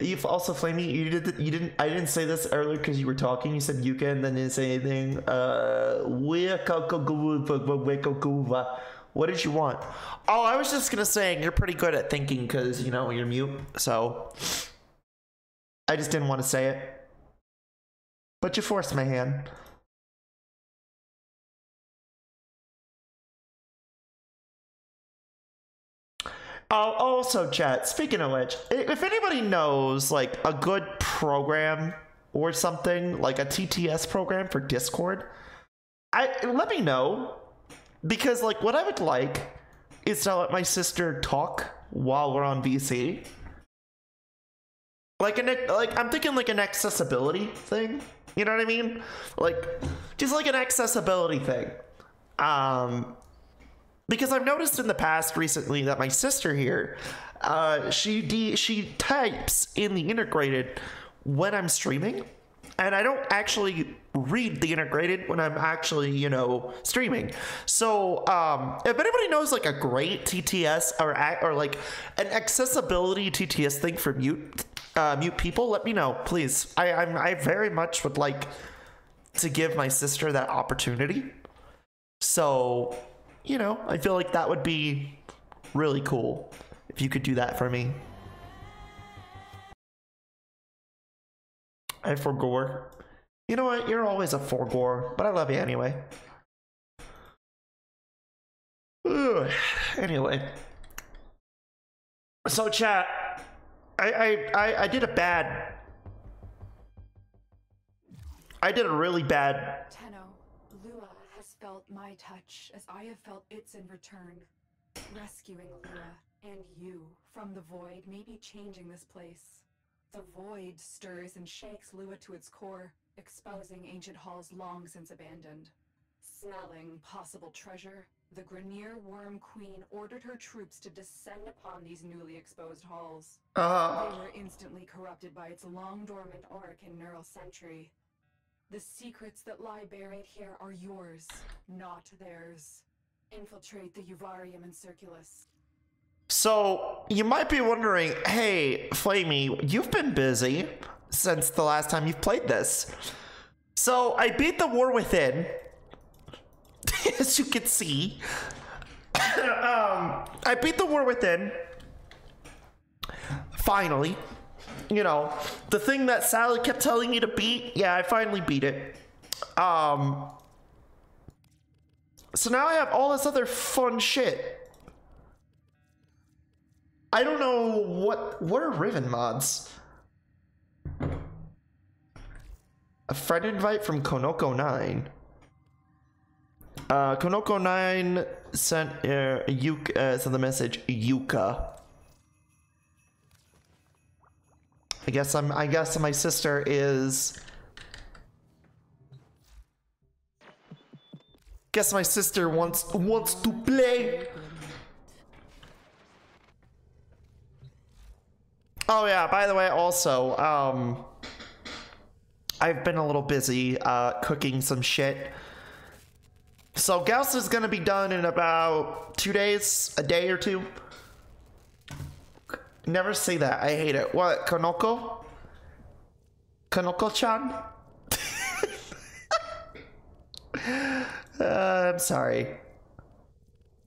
You've also, Flamey, I didn't say this earlier because you were talking. You said Yuka and then didn't say anything. What did you want? Oh, I was just gonna say you're pretty good at thinking because you know you're mute. So I just didn't want to say it, but you forced my hand. Also, chat, speaking of which, if anybody knows, like, a good program or something, like a TTS program for Discord, let me know. Because, like, what I would like is to let my sister talk while we're on VC. Like, I'm thinking, like, an accessibility thing. You know what I mean? Like, just, like, an accessibility thing. Because I've noticed in the past recently that my sister here, she types in the integrated when I'm streaming, and I don't actually read the integrated when I'm actually, you know, streaming. So if anybody knows like a great TTS or like an accessibility TTS thing for mute people, let me know, please. I very much would like to give my sister that opportunity. So, you know, I feel like that would be really cool if you could do that for me. I forgore. You know what? You're always a forgore, but I love you anyway. Ooh, anyway. So chat, I did a bad. I did a really bad. Felt my touch as I have felt its in return. Rescuing Lua and you from the void may be changing this place. The void stirs and shakes Lua to its core, exposing ancient halls long since abandoned. Smelling possible treasure, the Grenier Worm Queen ordered her troops to descend upon these newly exposed halls. They were instantly corrupted by its long dormant arc and neural sentry. The secrets that lie buried here are yours, not theirs. Infiltrate the Uvarium and Circulus. So, you might be wondering, hey, Flamey, you've been busy since the last time you've played this. So, I beat the War Within, as you can see. I beat the War Within, finally. You know, the thing that Sally kept telling me to beat, yeah, I finally beat it. So now I have all this other fun shit. I don't know what are Riven mods? A friend invite from Konoko9. Konoko9 sent sent the message Yuka. I guess my sister is. Guess my sister wants to play. Oh yeah. By the way, also, I've been a little busy cooking some shit. So Gauss is gonna be done in about 2 days, a day or two. Never say that. I hate it. What, Konoko? Konoko-chan? I'm sorry.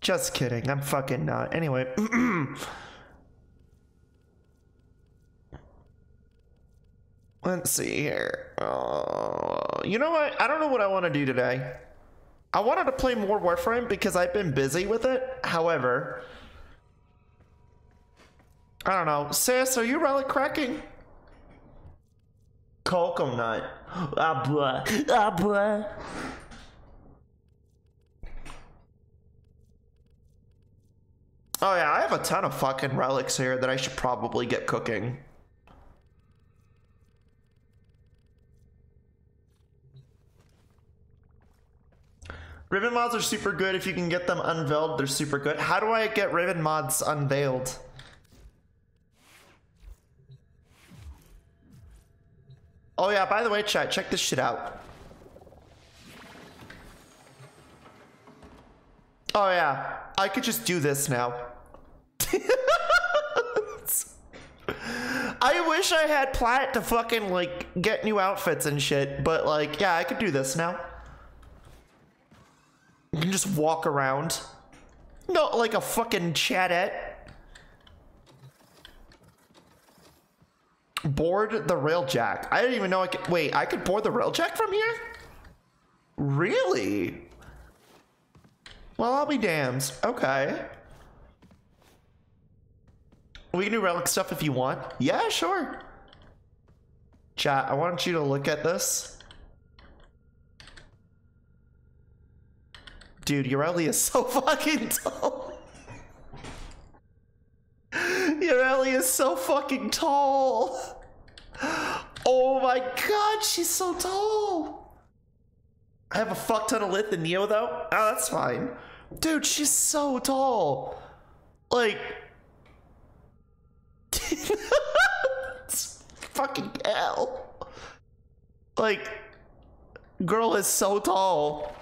Just kidding. I'm fucking not. Anyway. Let's see here. You know what? I don't know what I want to do today. I wanted to play more Warframe because I've been busy with it. However, I don't know. Sis, are you relic cracking? Coconut. Ah, blah. Ah, blah. Oh, yeah. I have a ton of fucking relics here that I should probably get cooking. Riven mods are super good. If you can get them unveiled, they're super good. How do I get Riven mods unveiled? Oh yeah, by the way, chat, check this shit out. Oh yeah, I could just do this now. I I wish I had plat to fucking, like, get new outfits and shit, but, like, yeah, I could do this now. You can just walk around. Not like a fucking chatette. Board the rail jack. I didn't even know I could. Wait, I could board the rail jack from here? Really? Well, I'll be damned. Okay. We can do relic stuff if you want. Yeah, sure. Chat, I want you to look at this. Dude, Urelli is so fucking tall. Urelli is so fucking tall. Oh my god, she's so tall. I have a fuck ton of lith and Neo though. Oh, that's fine. Dude, she's so tall. Like... it's fucking hell. Like, girl is so tall.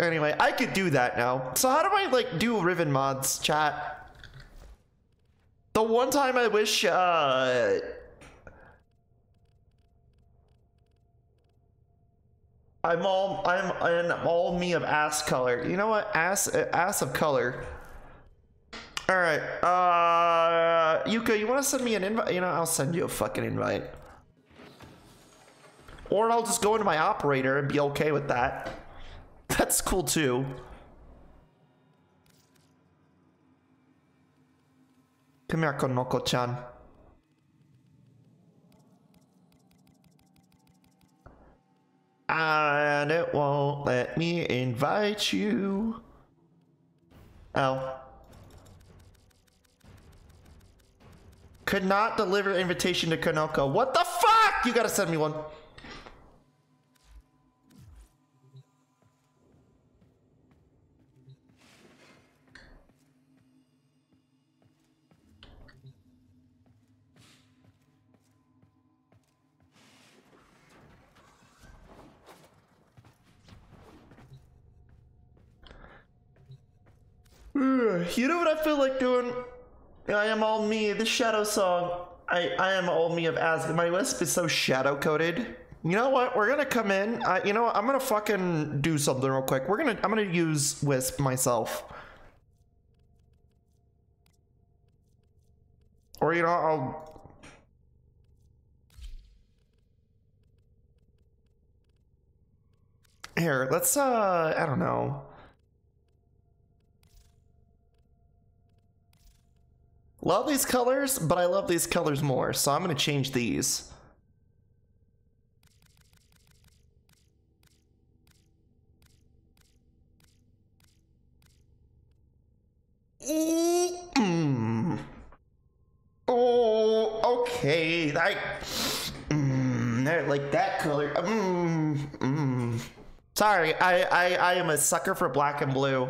Anyway, I could do that now. So how do I, like, do Riven mods, chat? The one time I wish, I'm an all me of ass color. You know what? Ass of color. All right. Yuka, you want to send me an invite? You know, I'll send you a fucking invite. Or I'll just go into my operator and be okay with that. That's cool too. Come here, Konoko-chan. And it won't let me invite you. Oh. Could not deliver invitation to Konoko. What the fuck? You gotta send me one. You know what I feel like doing? I am all me, the shadow song. I am all me of Asgard. My Wisp is so shadow coded. You know what? We're gonna come in. You know what? I'm gonna fucking do something real quick. I'm gonna use Wisp myself. Or you know, I'll. Here, let's. I don't know. Love these colors, but I love these colors more, so I'm gonna change these. Oh, okay. I like that color. Sorry, I am a sucker for black and blue.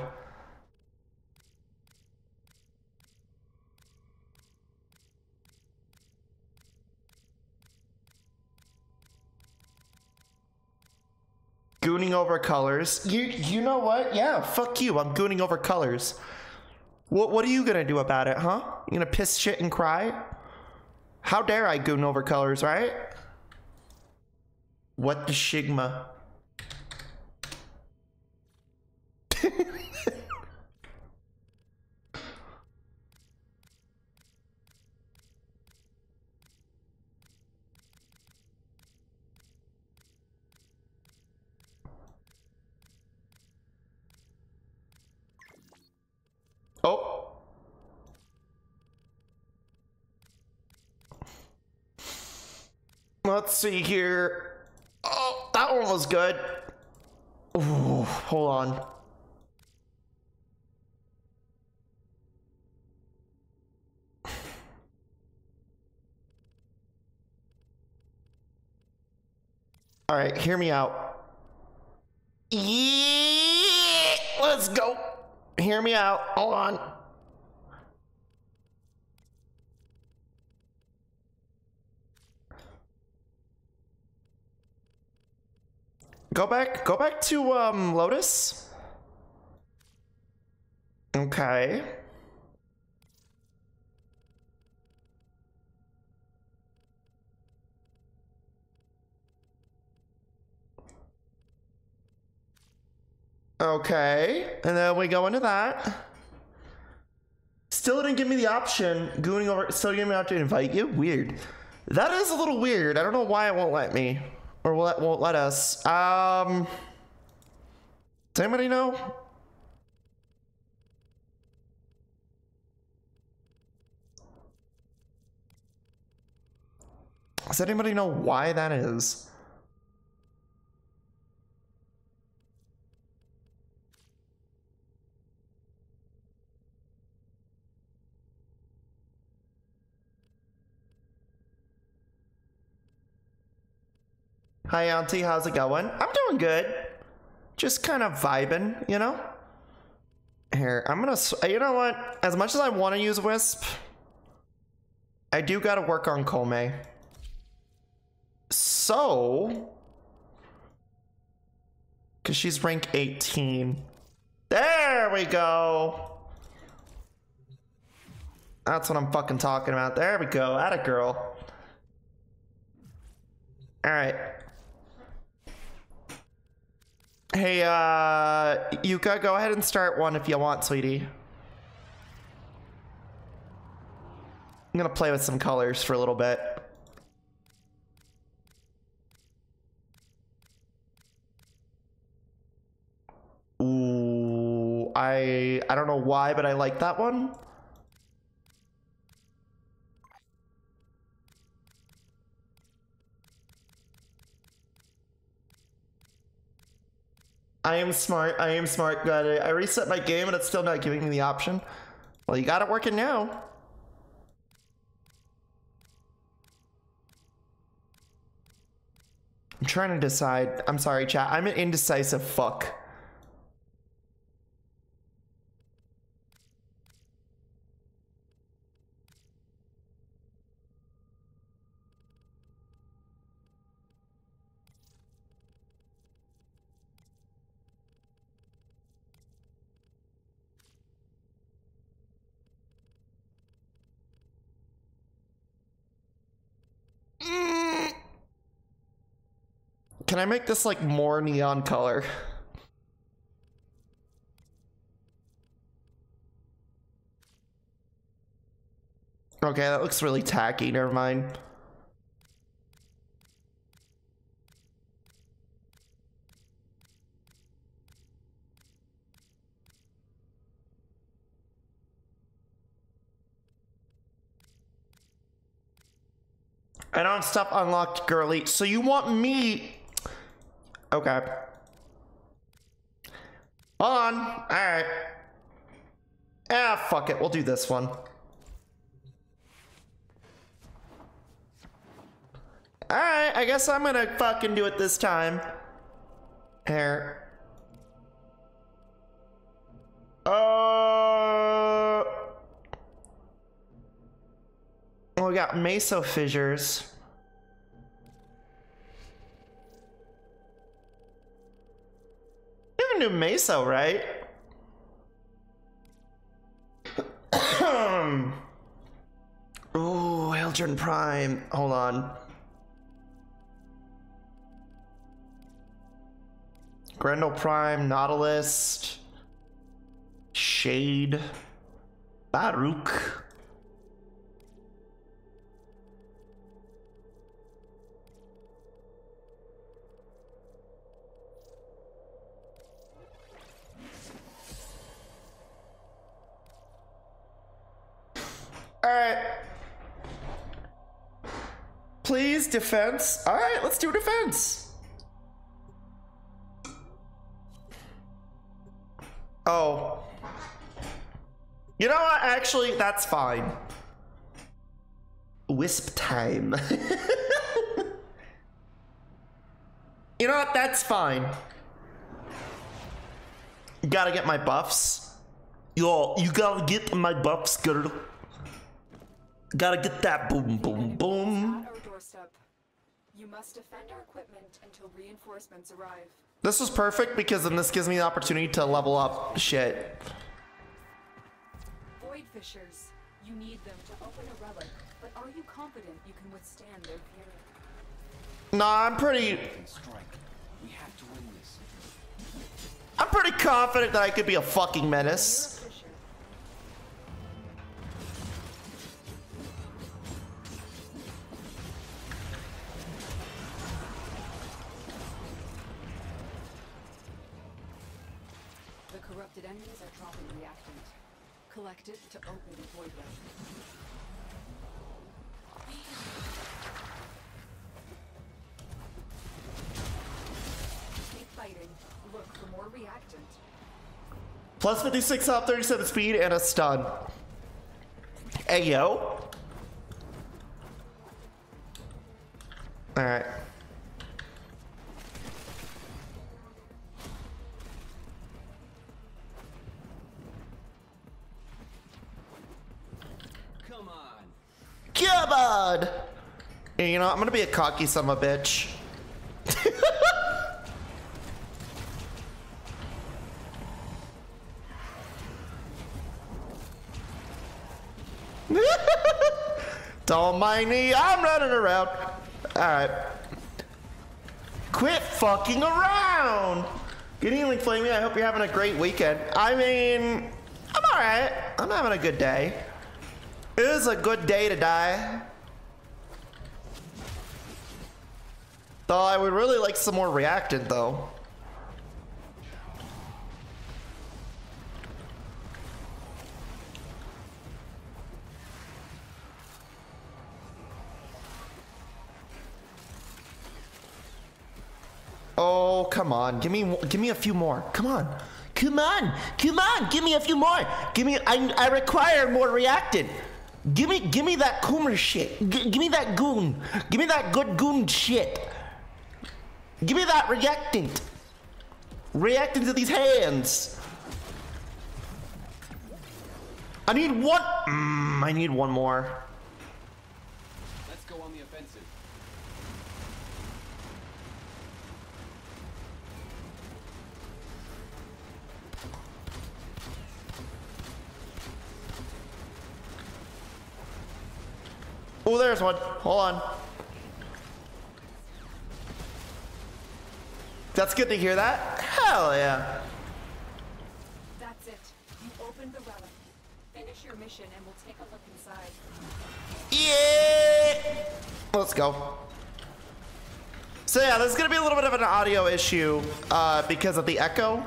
Gooning over colors. You know what? Yeah, fuck you. I'm gooning over colors. What are you gonna do about it, huh? You gonna piss shit and cry? How dare I goon over colors, right? What the shigma? Oh. Let's see here. Oh, that one was good. Ooh, hold on. All right, hear me out. Yeah, let's go. Hear me out. Hold on. Go back to Lotus. Okay. Okay, and then we go into that. Still didn't give me the option. Gooning over, still gave me the option to invite you. Weird. That is a little weird. I don't know why it won't let me, or won't let us. Does anybody know? Does anybody know why that is? Hi, Auntie. How's it going? I'm doing good. Just kind of vibing, you know? Here, I'm gonna... You know what? As much as I want to use Wisp, I do gotta work on Komei. So... Because she's rank 18. There we go! That's what I'm fucking talking about. There we go. Atta girl. Alright. Hey, Yuka, go ahead and start one if you want, sweetie. I'm gonna play with some colors for a little bit. Ooh, I don't know why, but I like that one. I am smart, got it. I reset my game and it's still not giving me the option. Well, you got it working now. I'm trying to decide. I'm sorry, chat. I'm an indecisive fuck. Can I make this like more neon color? Okay, that looks really tacky, never mind. I don't have stuff unlocked, girly. So you want me? Okay. Hold on. All right. Ah, fuck it. We'll do this one. All right. I guess I'm gonna fucking do it this time. Here. Well, we got meso fissures. Do meso, right? Ooh, Ultraman Prime. Hold on. Grendel Prime, Nautilus, Shade, Baruk. Alright. Please, defense. Alright, let's do defense. Oh. You know what? Actually, that's fine. Wisp time. You know what? That's fine. You gotta get my buffs. Yo, you gotta get my buffs, girl. Gotta get that boom, boom, boom. At our doorstep. You must defend our equipment until reinforcements arrive. This was perfect because then this gives me the opportunity to level up shit. Void fishers. You need them to open a relic, but are you confident you can withstand their fury? Nah, I'm pretty. We have to win this. I'm pretty confident that I could be a fucking menace. The corrupted enemies are dropping reactant. Collect it to open the void weapon. Plus 56 hop, 37 speed, and a stun. Hey, yo. Alright. Come on. Come on. You know, I'm gonna be a cocky son of a bitch. Don't mind me, I'm running around. Alright. Quit fucking around! Good evening, Flamey. I hope you're having a great weekend. I mean, I'm alright. I'm having a good day. It is a good day to die. Though I would really like some more reactant, though. Oh, come on. Give me a few more. Come on. Come on. Come on. Give me a few more. Give me, I require more reactant. Give me that Coomer shit. Give me that goon. Give me that good goon shit. Give me that reactant. Reactant to these hands. I need one. I need one more. Let's go on the offensive. Oh, there's one. Hold on. That's good to hear that. Hell yeah. That's it. You opened the relic. Finish your mission and we'll take a look inside. Yeah! Let's go. So yeah, there's gonna be a little bit of an audio issue because of the echo.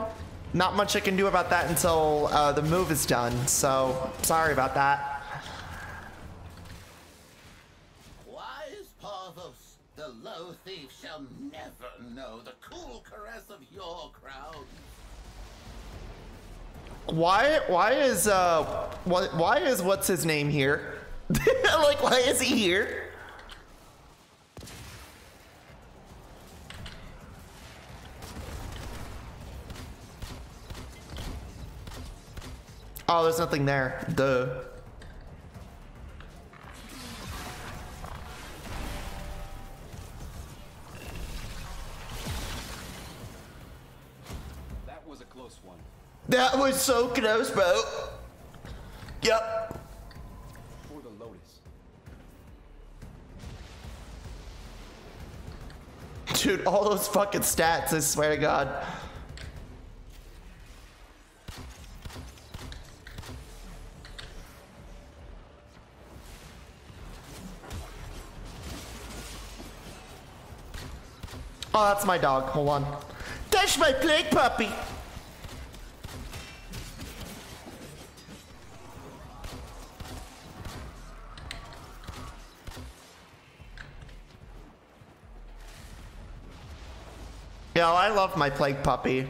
Not much I can do about that until the move is done. So sorry about that. The low thief shall never know the cool caress of your crowd. Why is what's his name here? Like, why is he here? Oh, there's nothing there. Duh. That was so close, bro. Yep. For the Lotus. Dude, all those fucking stats, I swear to God. Oh, that's my dog. Hold on. That's my plague puppy. Yo, I love my plague puppy.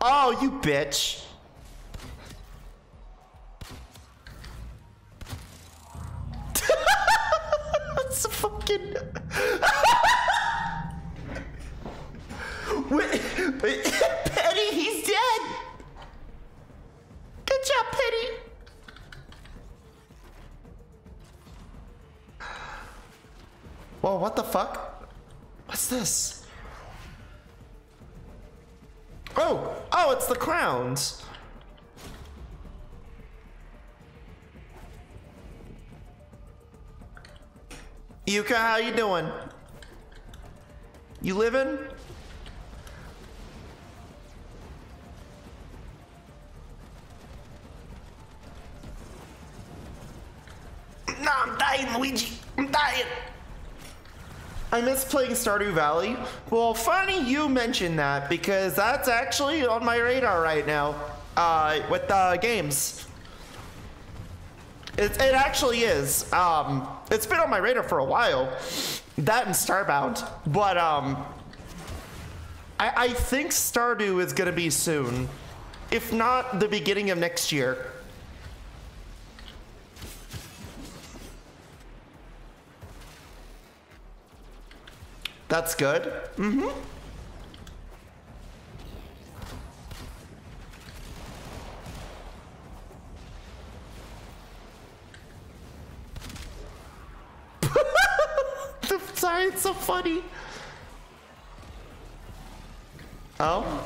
Oh, you bitch. That's a fucking... Wait, Petty, he's dead. Good job, Petty. Whoa, what the fuck? What's this? Oh! Oh, it's the crowns! Yuka, how you doing? You living? No, I'm dying, Luigi. I'm dying. I miss playing Stardew Valley. Well, funny you mentioned that, because that's actually on my radar right now with games. It actually is. It's been on my radar for a while. That and Starbound. But I think Stardew is going to be soon. If not, the beginning of next year. That's good. Mm-hmm. Sorry, it's so funny. Oh.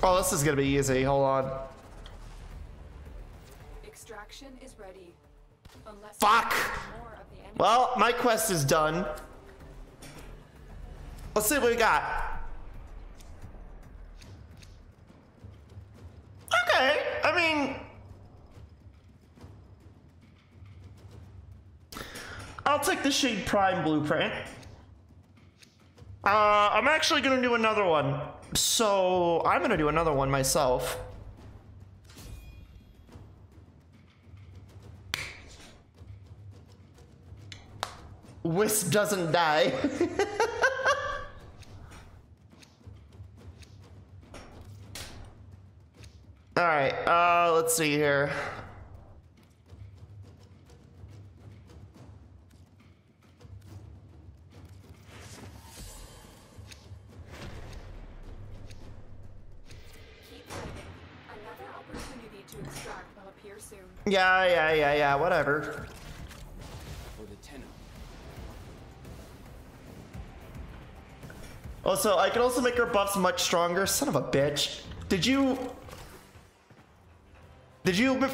Oh, this is gonna be easy. Hold on. Extraction is ready. Unless fuck! Well, my quest is done. Let's see what we got. Okay, I mean, I'll take the Shade Prime blueprint. I'm actually gonna do another one. So, I'm gonna do another one myself. Wisp doesn't die. All right, let's see here. Yeah, whatever. Also, I can also make her buffs much stronger. Son of a bitch. Did you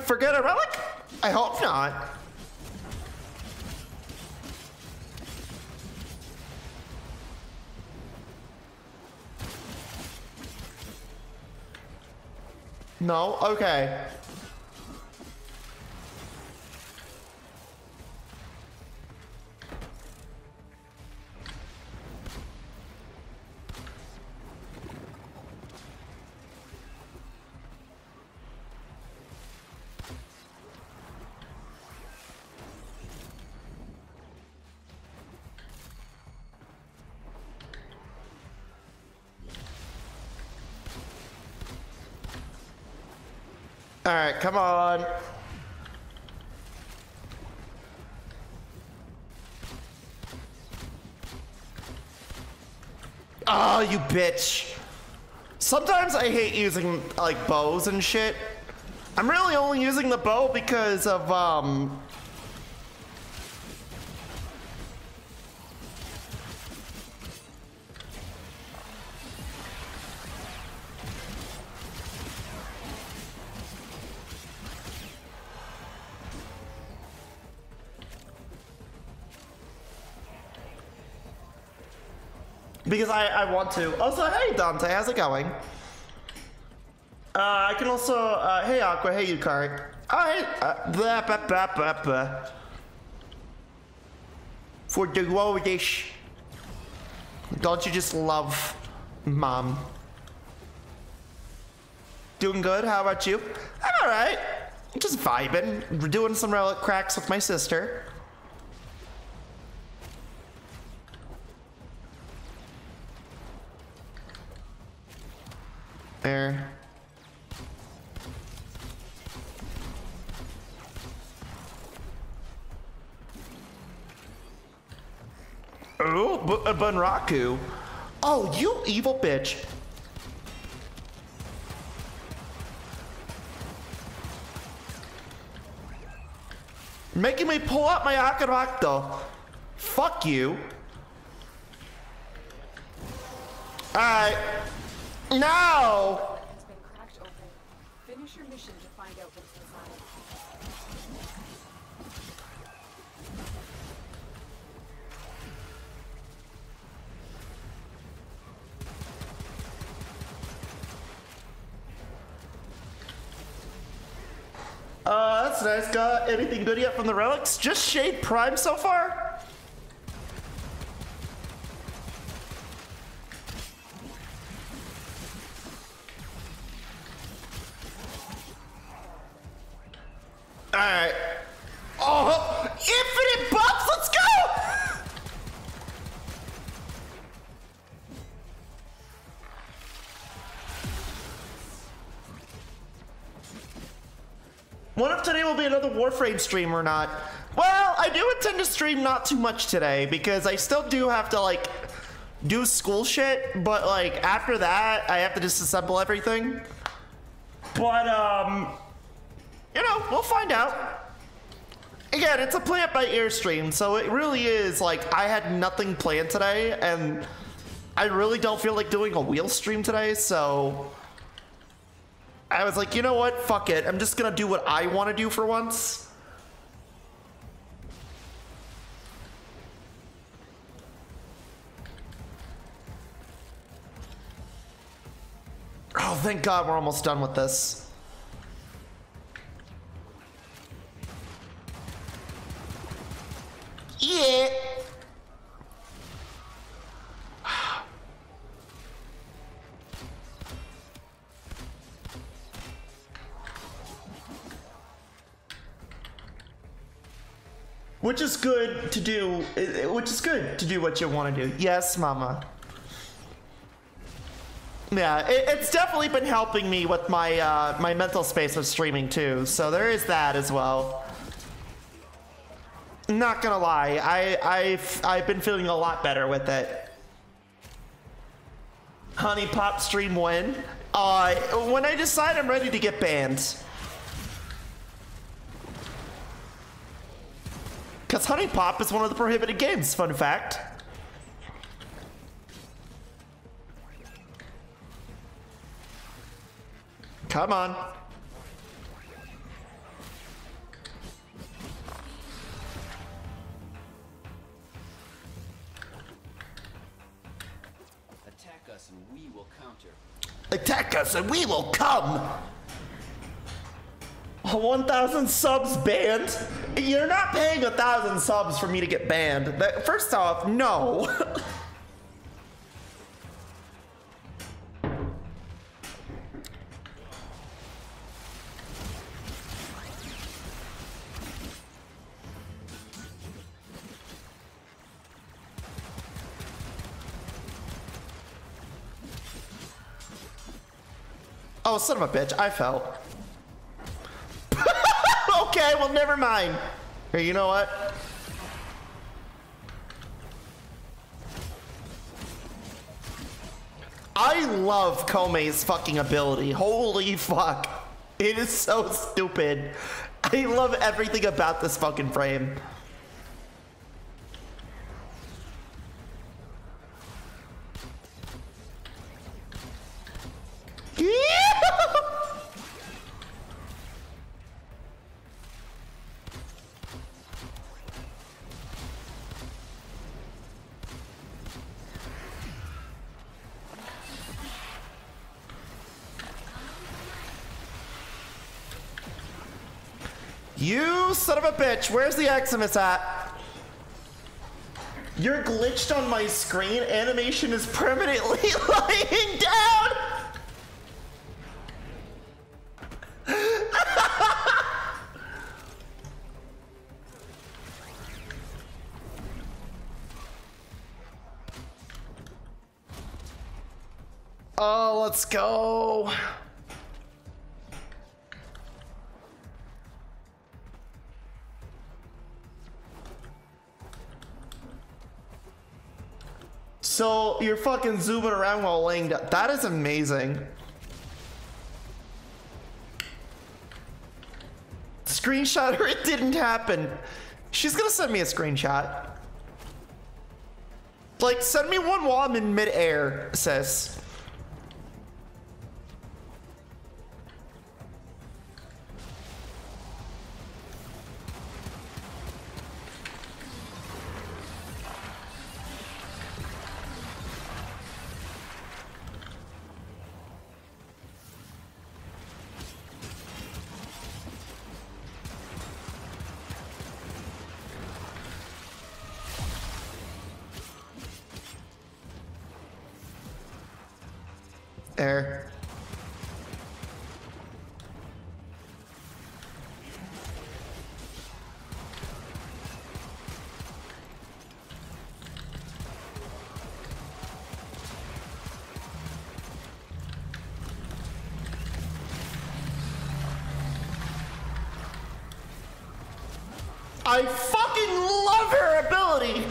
forget a relic? I hope not. No? Okay. All right, come on. Oh, you bitch. Sometimes I hate using like bows and shit. I'm really only using the bow because of because I want to. Also, hey Dante, how's it going? I can also, hey Aqua, hey Yukari. Oh, hey, blah, blah, blah, blah, blah. For the glow dish. Don't you just love mom? Doing good, how about you? I'm all right, just vibing. We're doing some relic cracks with my sister. There. Oh, Bunraku. Oh, you evil bitch. Making me pull out my Akarakta. Fuck you. All right. No! Finish your mission to find out what's inside. guys got anything good yet from the relics? Just Shade Prime so far? All right. Oh, infinite buffs, let's go! Wonder if today will be another Warframe stream or not. Well, I do intend to stream not too much today because I still do have to like do school shit, but like after that I have to disassemble everything. But you know, we'll find out. Again, it's a play it by ear stream, so it really is like I had nothing planned today and I really don't feel like doing a wheel stream today, so I was like, you know what? Fuck it. I'm just gonna do what I want to do for once. Oh, thank God we're almost done with this. Yeah. Which is good to do, what you want to do. Yes, mama. Yeah, it's definitely been helping me with my, my mental space of streaming too. So there is that as well. Not gonna lie, I've been feeling a lot better with it. Honey Pop stream when? When I decide I'm ready to get banned. Because Honey Pop is one of the prohibited games, fun fact. Come on. Attack us and we will counter. Attack us and we will come! 1,000 subs banned? You're not paying 1,000 subs for me to get banned. That, first off, no. Oh, son of a bitch, I fell. Okay, well, never mind. Here, you know what? I love Komei's fucking ability. Holy fuck. It is so stupid. I love everything about this fucking frame. Yeah! You son of a bitch, where's the Eximus at? You're glitched on my screen. Animation is permanently lying down. Oh, let's go. So you're fucking zooming around while laying down. That is amazing. Screenshot or it didn't happen. She's gonna send me a screenshot. Like, send me one while I'm in midair, sis. There. I fucking love her ability.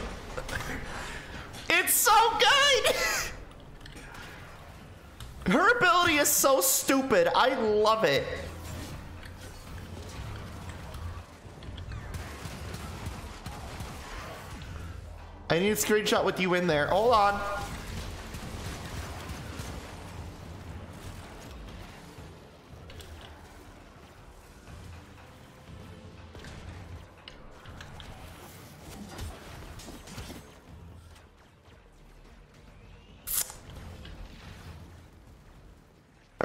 It's so good. Her ability is so stupid. I love it. I need a screenshot with you in there. Hold on.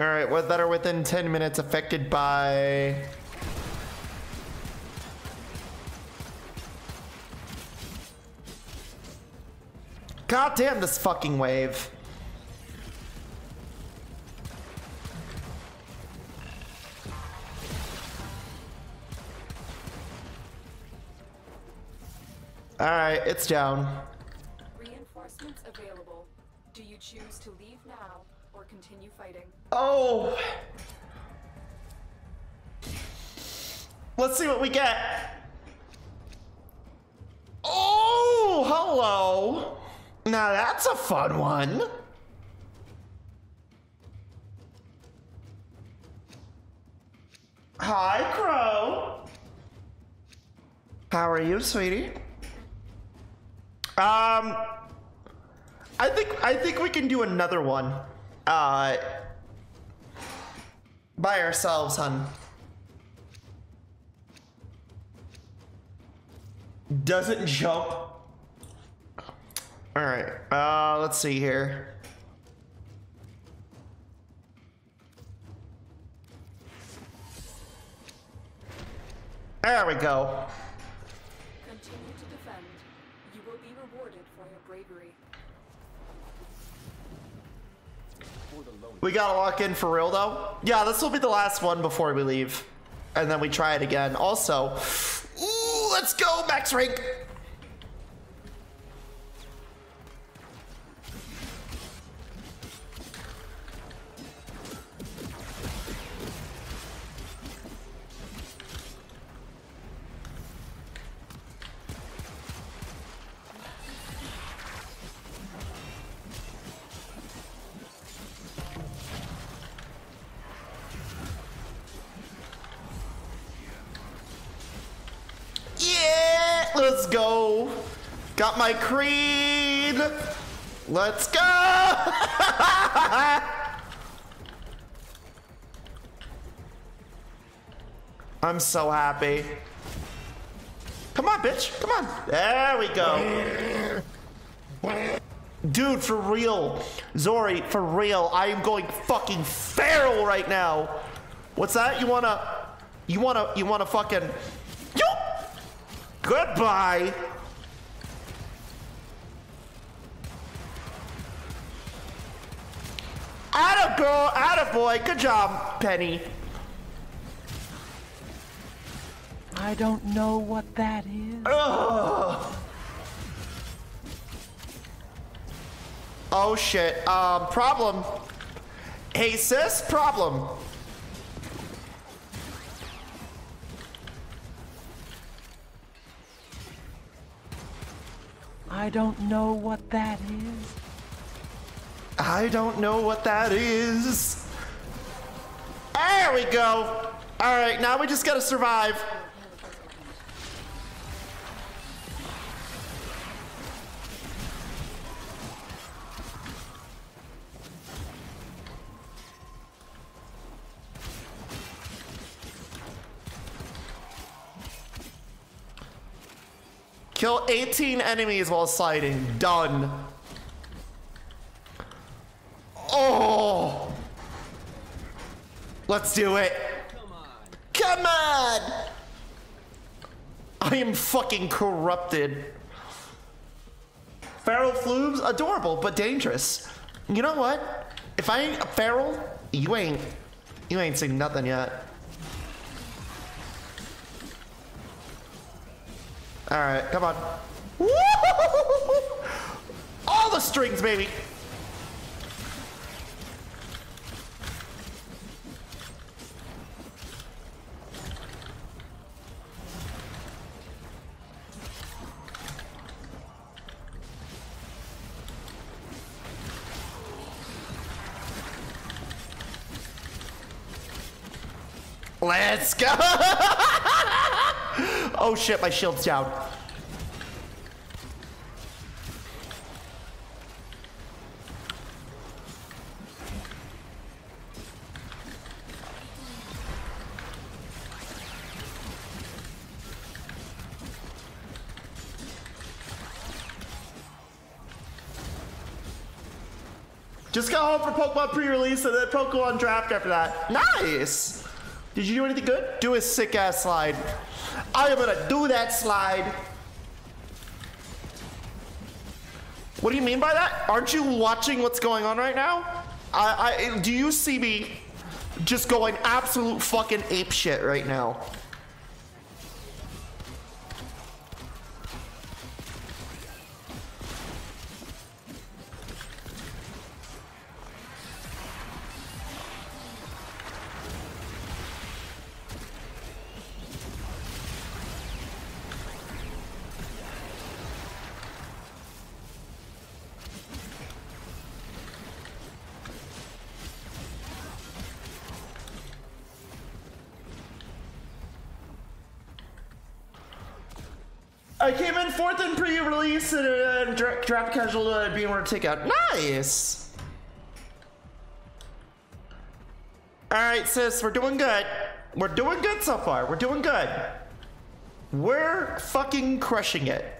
All right, what that are within 10 minutes affected by... God damn this fucking wave. All right, it's down. Reinforcements available. Do you choose to leave now? Or continue fighting? Oh! Let's see what we get. Oh, hello! Now that's a fun one. Hi, Crow. How are you, sweetie? I think we can do another one. By ourselves, hun. Doesn't jump. All right. Let's see here. There we go. Continue to defend. You will be rewarded for your bravery. We gotta lock in for real though. Yeah, this will be the last one before we leave. And then we try it again. Also, ooh, let's go, max rank. Got my creed. Let's go. I'm so happy. Come on, bitch. Come on. There we go. Dude, for real. Zori, for real. I am going fucking feral right now. What's that? You wanna fucking... Goodbye. Atta girl, atta boy. Good job, Penny. I don't know what that is. Ugh. Oh shit. Problem. Hey sis, problem. I don't know what that is. I don't know what that is. There we go. All right, now we just gotta survive. Kill 18 enemies while sliding. Done. Oh, let's do it. Come on. Come on. I am fucking corrupted. Feral Flooms, adorable, but dangerous. You know what? If I ain't a feral, you ain't seen nothing yet. All right, come on. Woo! All the strings, baby. Let's go! Oh shit, my shield's down. Just got home for Pokemon pre-release and then Pokemon draft after that. Nice! Did you do anything good? Do a sick ass slide. I am gonna do that slide. What do you mean by that? Aren't you watching what's going on right now? I do you see me just going absolute fucking ape shit right now? I came in fourth in pre-release and draft casual being able to take out. Nice. All right, sis, we're doing good. We're doing good so far. We're doing good. We're fucking crushing it.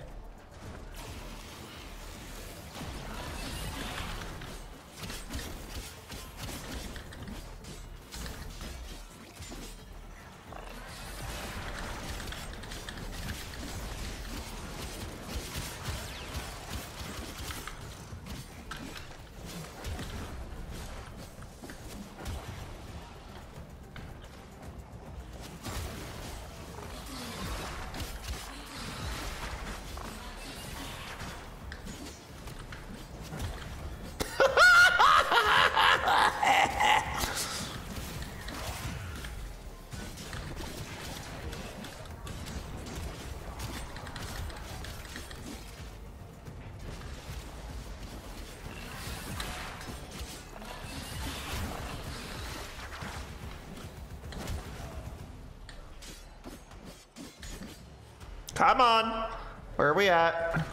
Come on. Where are we at?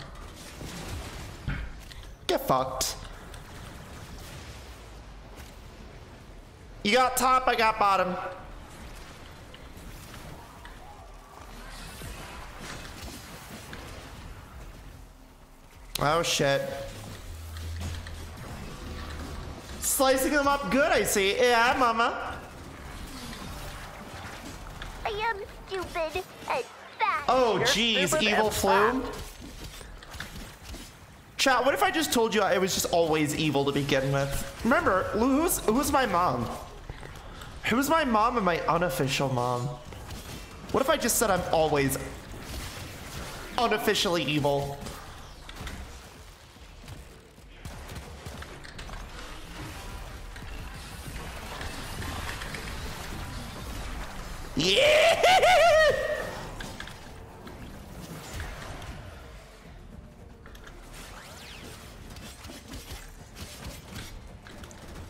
Get fucked. You got top, I got bottom. Oh shit. Slicing them up good, I see. Yeah, mama. I am stupid. Oh jeez, evil flume. Chat, what if I just told you I was just always evil to begin with? Remember, who's my mom? Who's my mom and my unofficial mom? What if I just said I'm always unofficially evil? Yeah!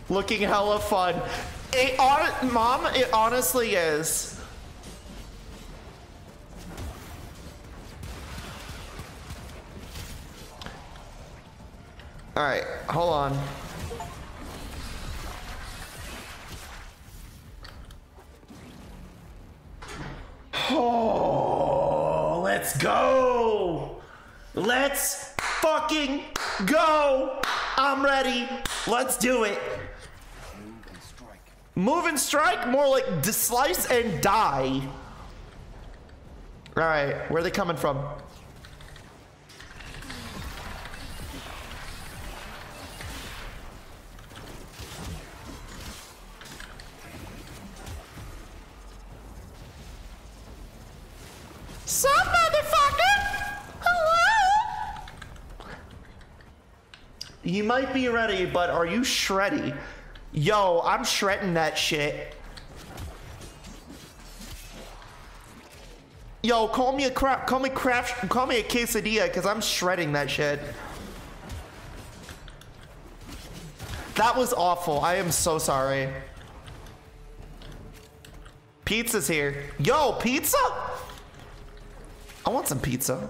Looking hella fun. Mom, it honestly is. All right, hold on. Oh, let's go. Let's fucking go. I'm ready. Let's do it. Move and strike, more like slice and die. All right, where are they coming from? You might be ready, but are you shreddy? Yo, I'm shredding that shit. Yo, call me a quesadilla, cause I'm shredding that shit. That was awful. I am so sorry. Pizza's here. Yo, pizza? I want some pizza.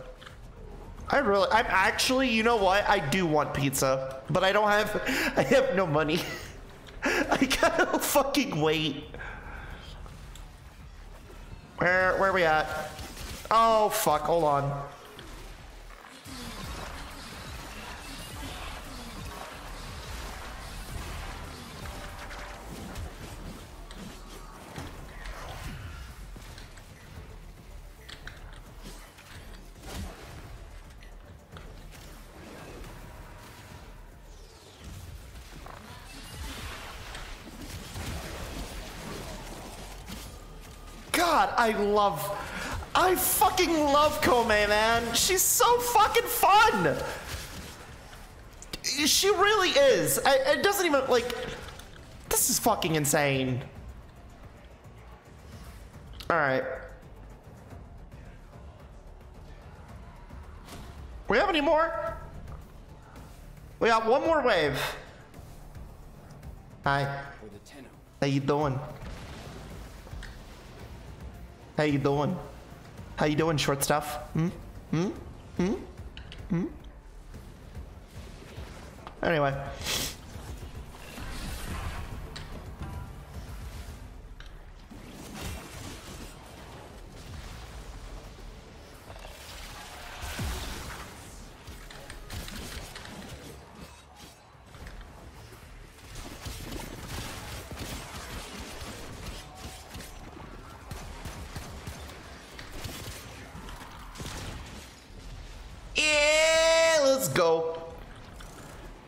I'm actually, you know what? I do want pizza, but I have no money. I gotta fucking wait. Where are we at? Oh fuck, hold on. God, I fucking love Komei, man. She's so fucking fun. She really is. It doesn't even, like, this is fucking insane. All right. We have any more? We got one more wave. Hi. How you doing? How you doing? How you doing, short stuff? Hmm? Hmm? Hmm? Hmm? Anyway.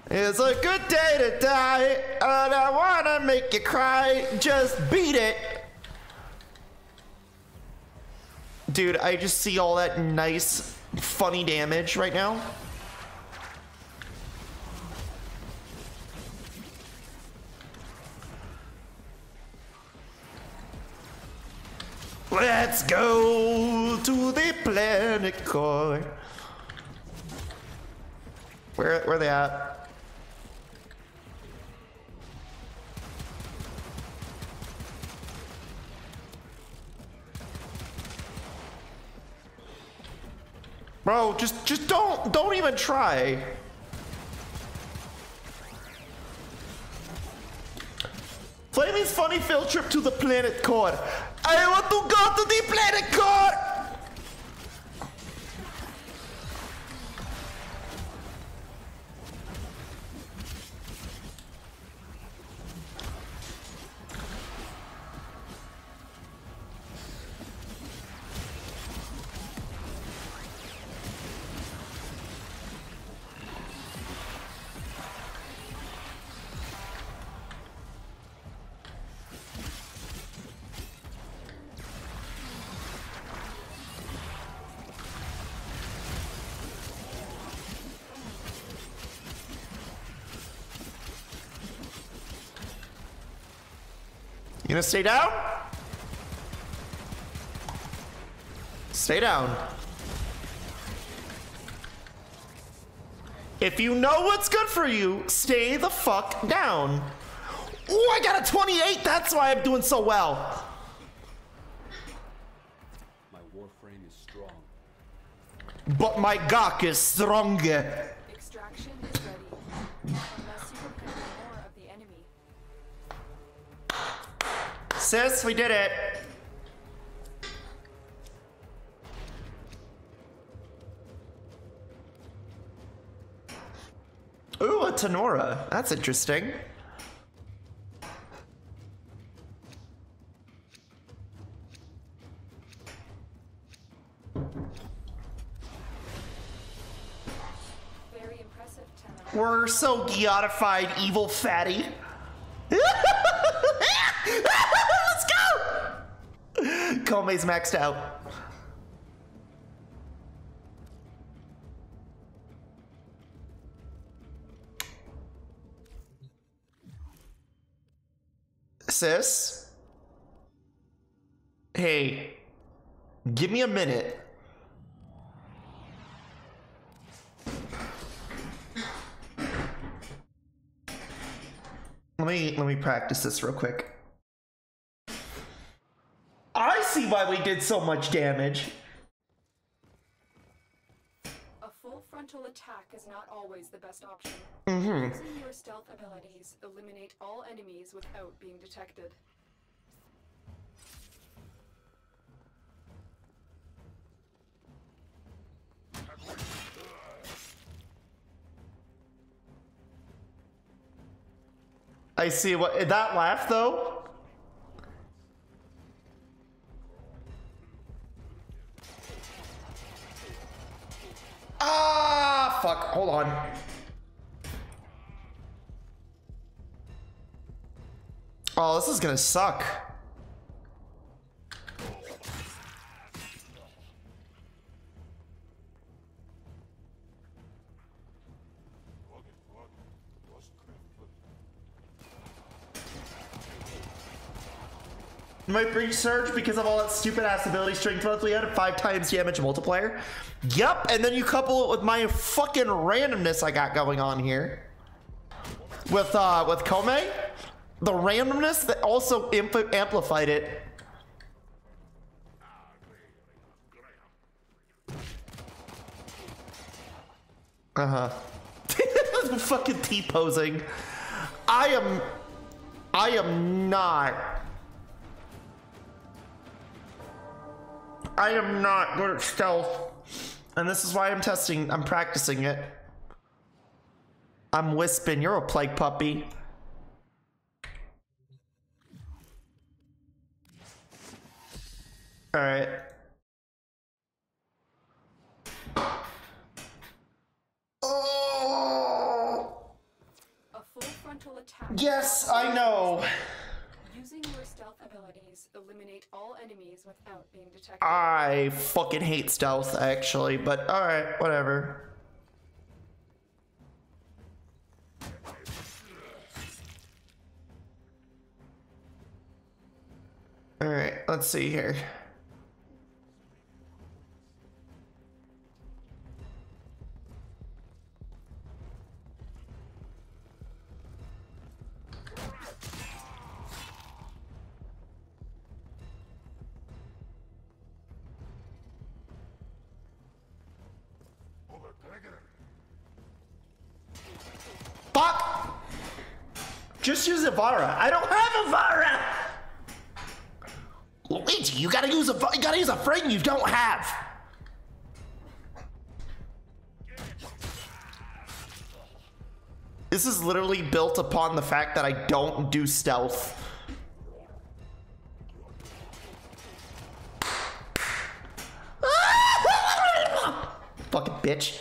It's a good day to die, and I wanna make you cry, just beat it. Dude, I just see all that nice, funny damage right now. Let's go to the planet core. Where are they at? Bro, just don't even try. Flaming's funny field trip to the planet core. I want to go to the planet core! You gonna stay down? Stay down. If you know what's good for you, stay the fuck down. Ooh, I got a 28, that's why I'm doing so well. My Warframe is strong. But my Gawk is stronger. Extraction is ready. Sis, we did it. Ooh, a tenora. That's interesting. Very impressive, tenora. We're so geodified, evil fatty. Let's go! Komei's maxed out. Sis? Hey, give me a minute. Let me practice this real quick. I see why we did so much damage. A full frontal attack is not always the best option. Using your stealth abilities, eliminate all enemies without being detected. I see what that laugh though. Ah, fuck. Hold on. Oh, this is gonna suck. My breach surge because of all that stupid ass ability strength monthly at 5 times damage multiplier. Yup, and then you couple it with my fucking randomness I got going on here. With Komei, the randomness that also amplified it. The fucking T-posing. I am not good at stealth, and this is why I'm practicing it. I'm wisping, you're a plague puppy. All right. Oh! A full frontal attack. Yes, I know. Using your stealth abilities, eliminate all enemies without being detected. I fucking hate stealth, actually, but alright, whatever. Alright, let's see here. Just use Ivara. I don't have Ivara! Luigi, you gotta use a friend you don't have! This is literally built upon the fact that I don't do stealth. Fucking bitch.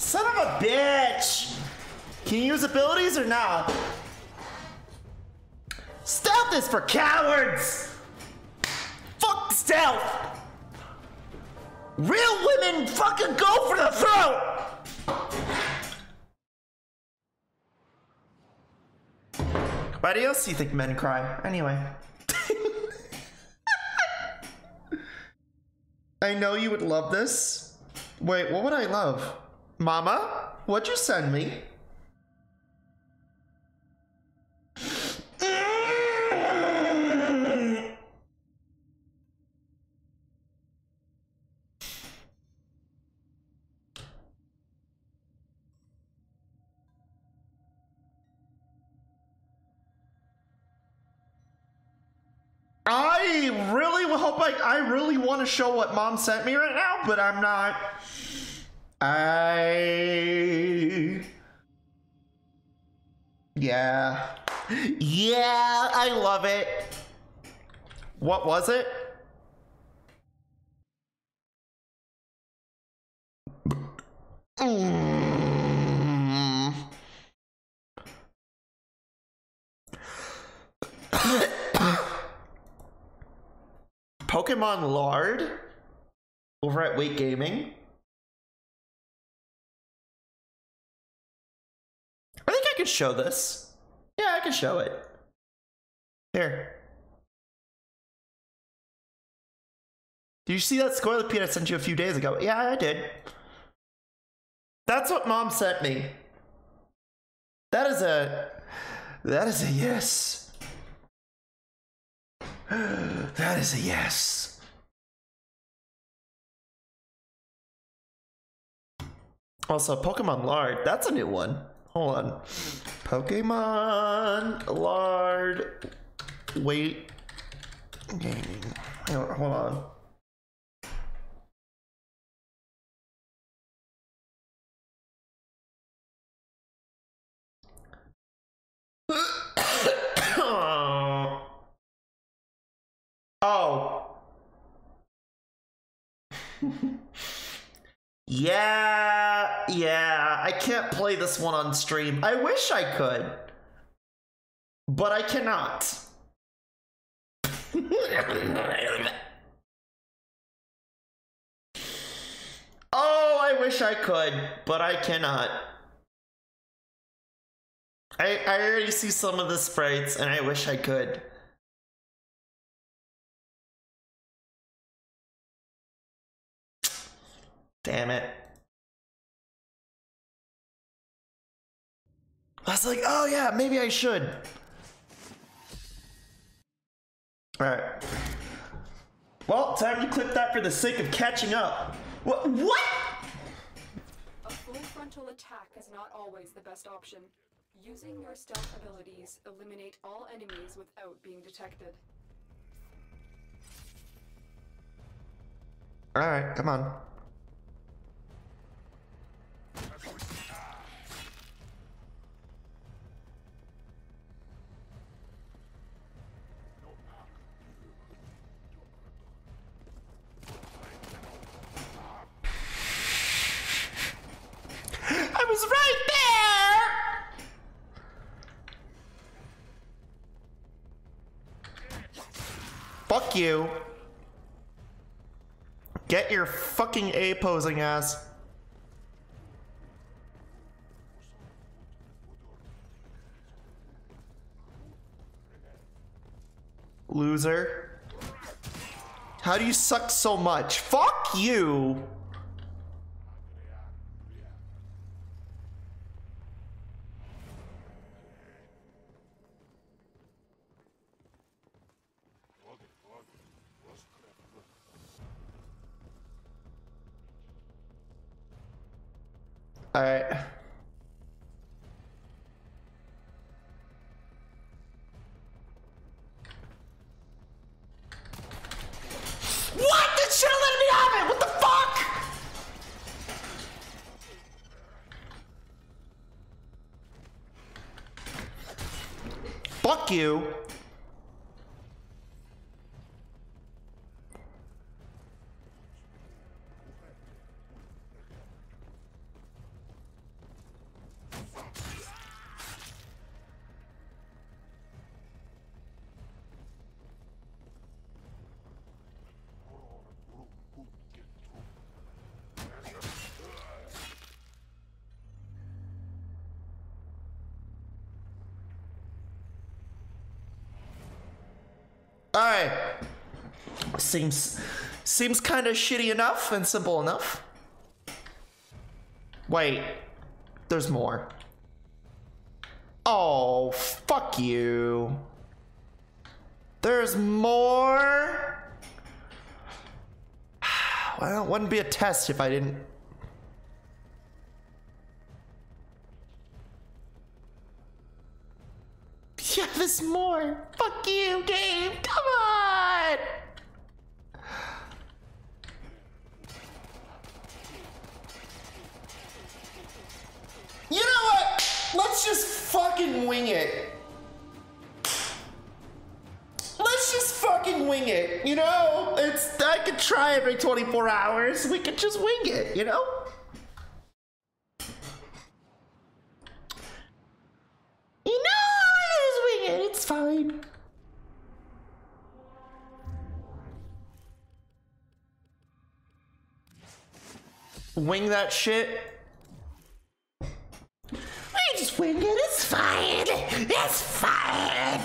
Son of a bitch! Can you use abilities or not? Stealth is for cowards! Fuck stealth! Real women fucking go for the throat! Why do you else you think men cry? Anyway. I know you would love this. Wait, what would I love? Mama, what'd you send me? I really hope I really want to show what mom sent me right now, but I'm not. Yeah, I love it. What was it? Pokemon Lard over at Wait Gaming. I think I could show this. Yeah, I can show it. Here. Did you see that Scoilerpede I sent you a few days ago? Yeah, I did. That's what mom sent me. That is a yes. That is a yes. Also, Pokemon Lard, that's a new one. Hold on. Pokemon Lard. Wait. Hold on. Oh. Yeah, I can't play this one on stream. I wish I could, but I cannot. Oh, I wish I could, but I cannot. I already see some of the sprites, and I wish I could. Damn it. I was like, oh yeah, maybe I should. All right. Well, time to clip that for the sake of catching up. What? A full frontal attack is not always the best option. Using your stealth abilities, eliminate all enemies without being detected. All right, come on. I was right there. Fuck you. Get your fucking A-posing ass. Loser. How do you suck so much? Fuck you. All right. What? That should have let me have it! What the fuck? Fuck you. Alright, seems kind of shitty enough and simple enough. Wait, there's more. Oh, fuck you. There's more? Well, it wouldn't be a test if I didn't. Yeah, there's more. Fuck you, game. Come on. You know what? Let's just fucking wing it. Let's just fucking wing it, you know? It's, I could try every 24 hours. We could just wing it, you know? You know, I just wing it. It's fine. Wing that shit. I just wing it. It's fine. It's fine.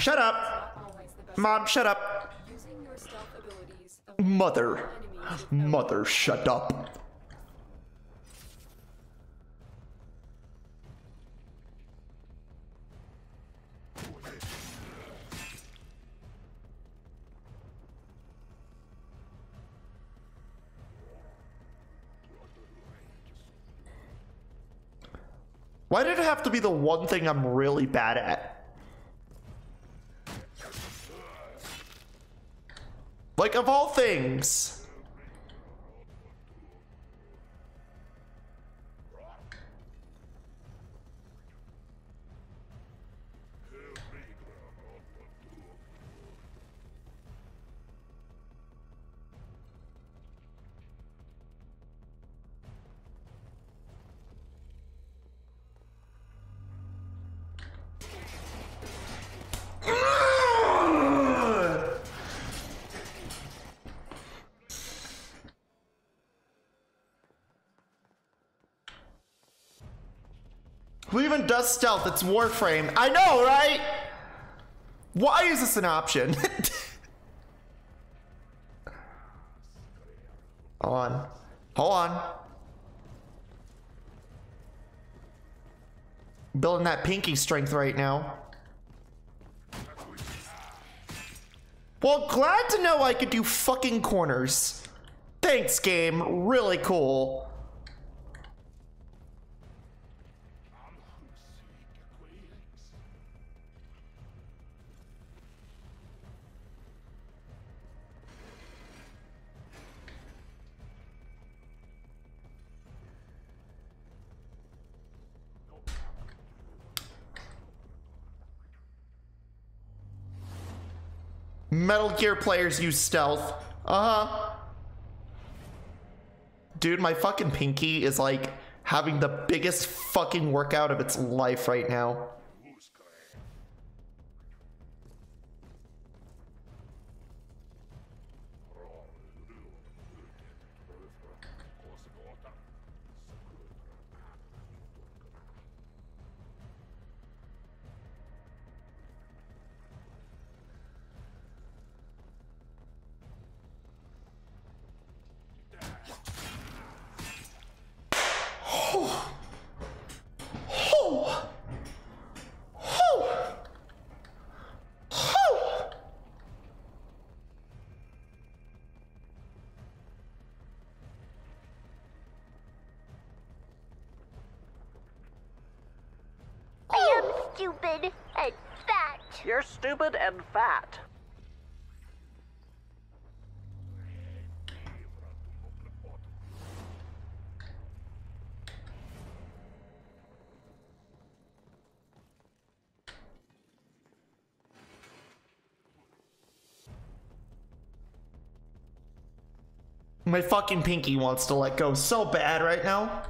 Shut up. Mom, shut up. Mother. Mother, shut up. Why did it have to be the one thing I'm really bad at? Like, of all things. Who even does stealth? It's Warframe. I know, right? Why is this an option? Hold on. Hold on. Building that pinky strength right now. Well, glad to know I could do fucking corners. Thanks, game. Really cool. Metal Gear players use stealth. Uh-huh. Dude, my fucking pinky is like having the biggest fucking workout of its life right now. Stupid and fat. You're stupid and fat. My fucking pinky wants to let go so bad right now.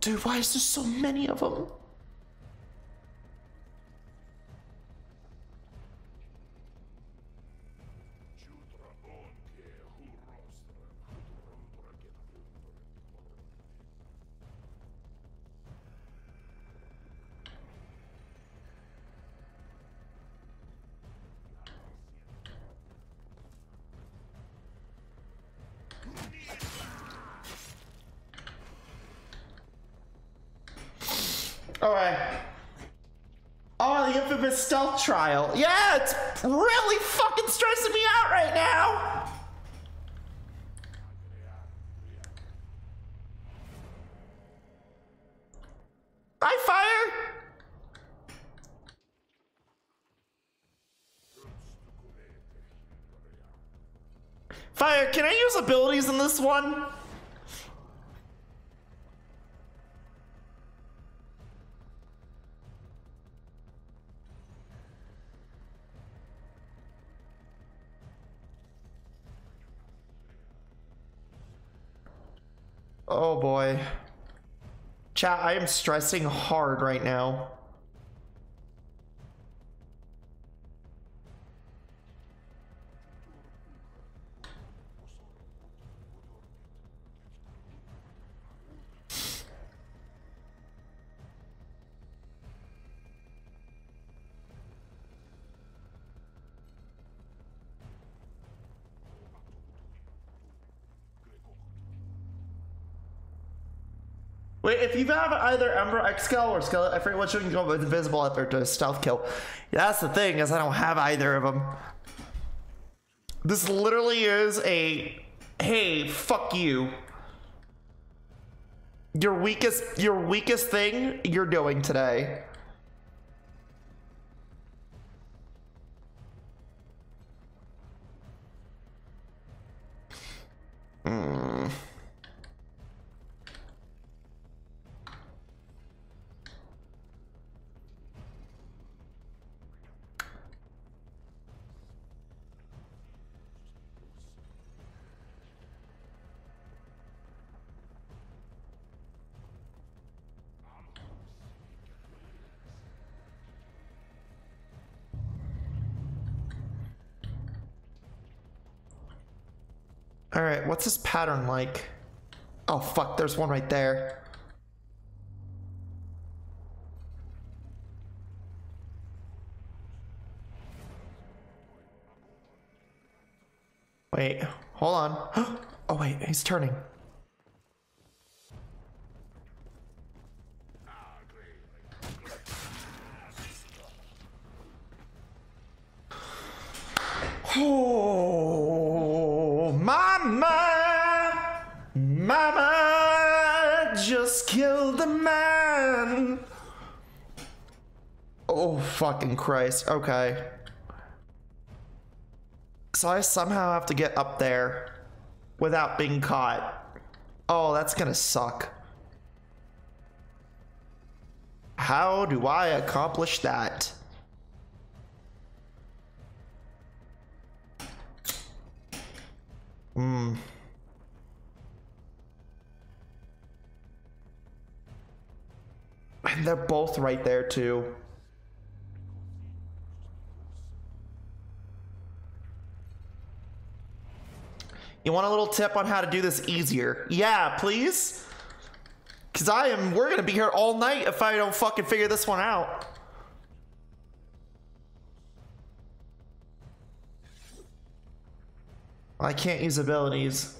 Dude, why is there so many of them? Stealth trial. Yeah, it's really fucking stressing me out right now. I fire. Fire, can I use abilities in this one? Oh boy. Chat, I am stressing hard right now. Wait, if you have either Ember, Xcal, or Skeleton, I forget which one you can go with invisible out there to a stealth kill. That's the thing, is I don't have either of them. This literally is a, hey, fuck you. Your weakest thing you're doing today. Hmm. All right, what's this pattern like? Oh fuck, there's one right there. Wait, hold on. Oh wait, he's turning. Oh, mama just killed the man. Oh, fucking Christ. Okay. So I somehow have to get up there without being caught. Oh, that's gonna suck. How do I accomplish that? Hmm. And they're both right there too. You want a little tip on how to do this easier? Yeah, please. Cause we're gonna be here all night if I don't fucking figure this one out. I can't use abilities.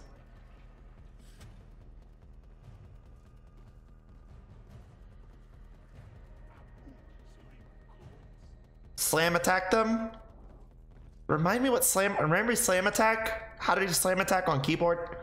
Slam attack them? Remember slam attack? How did you slam attack on keyboard?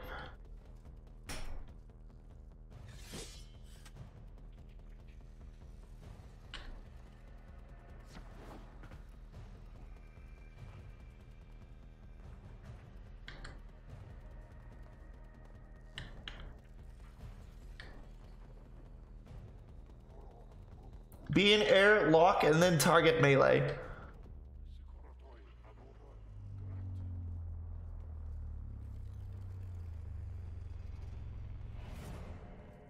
Be in air, lock, and then target melee.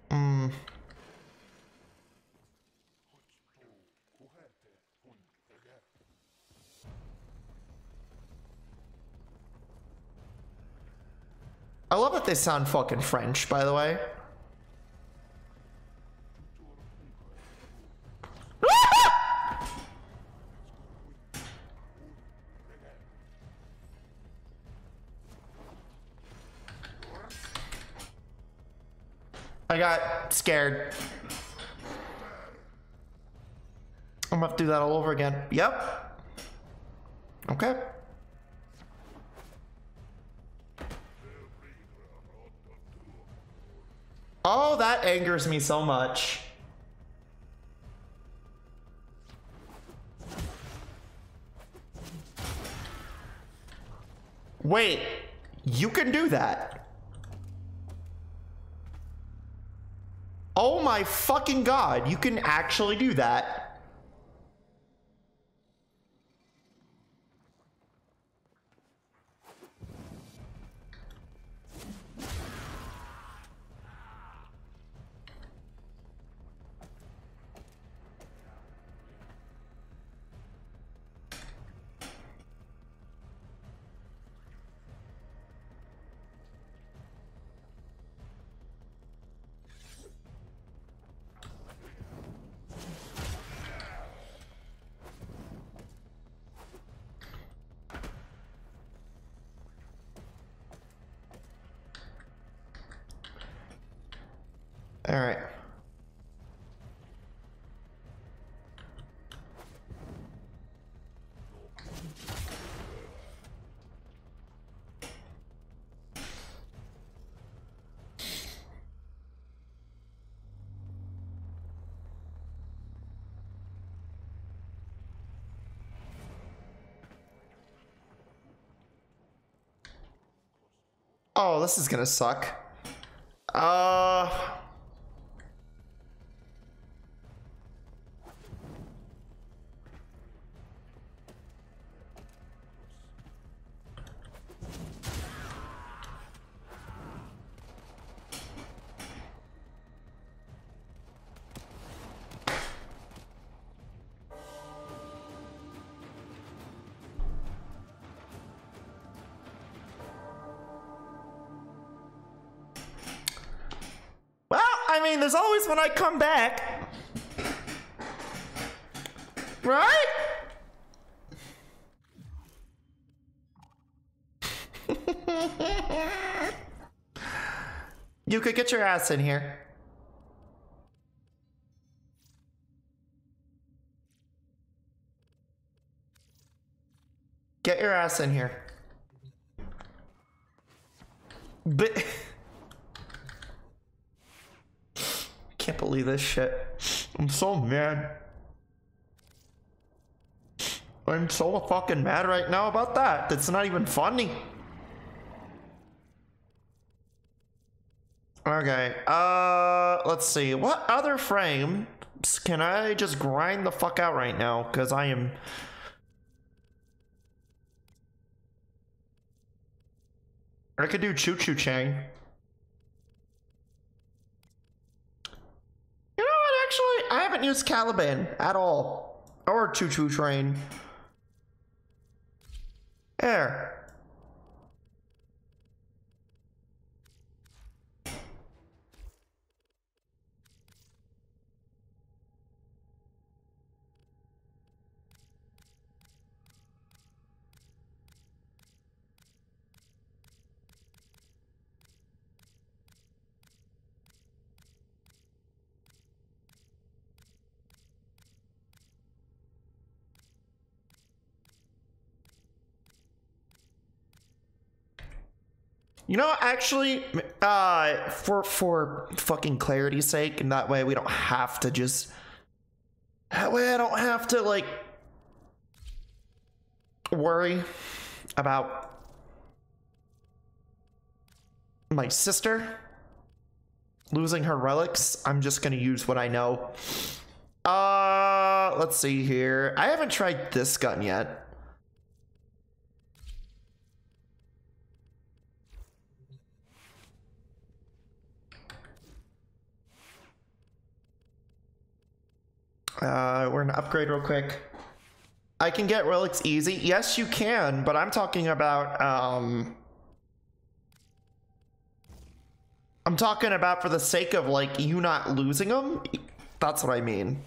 Mm. I love that they sound fucking French, by the way. I got scared. I'm gonna have to do that all over again. Yep. Okay. Oh, that angers me so much. Wait, You can do that. Oh my fucking god, you can actually do that. All right. Oh, this is gonna suck. There's always when I come back, right? You could get your ass in here. Get your ass in here. But... I can't believe this shit. I'm so mad. I'm so fucking mad right now about that. That's not even funny. Okay, let's see. What other frames can I just grind the fuck out right now? Because I am... I could do Choo Choo Chang. I haven't used Caliban at all, or Choo Choo Train. There. You know, actually, for fucking clarity's sake, and that way we don't have to just... That way I don't have to, like, worry about my sister losing her relics. I'm just gonna use what I know. Let's see here. I haven't tried this gun yet. We're gonna upgrade real quick. I can get relics easy. Yes, you can, but I'm talking about, I'm talking about for the sake of, like, you not losing them. That's what I mean.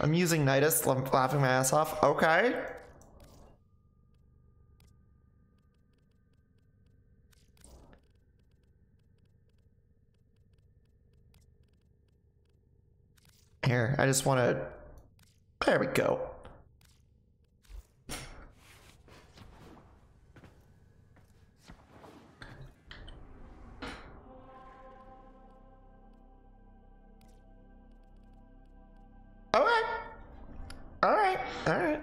I'm using Nidus, laughing my ass off. Okay. Here, I just want to... There we go. Alright.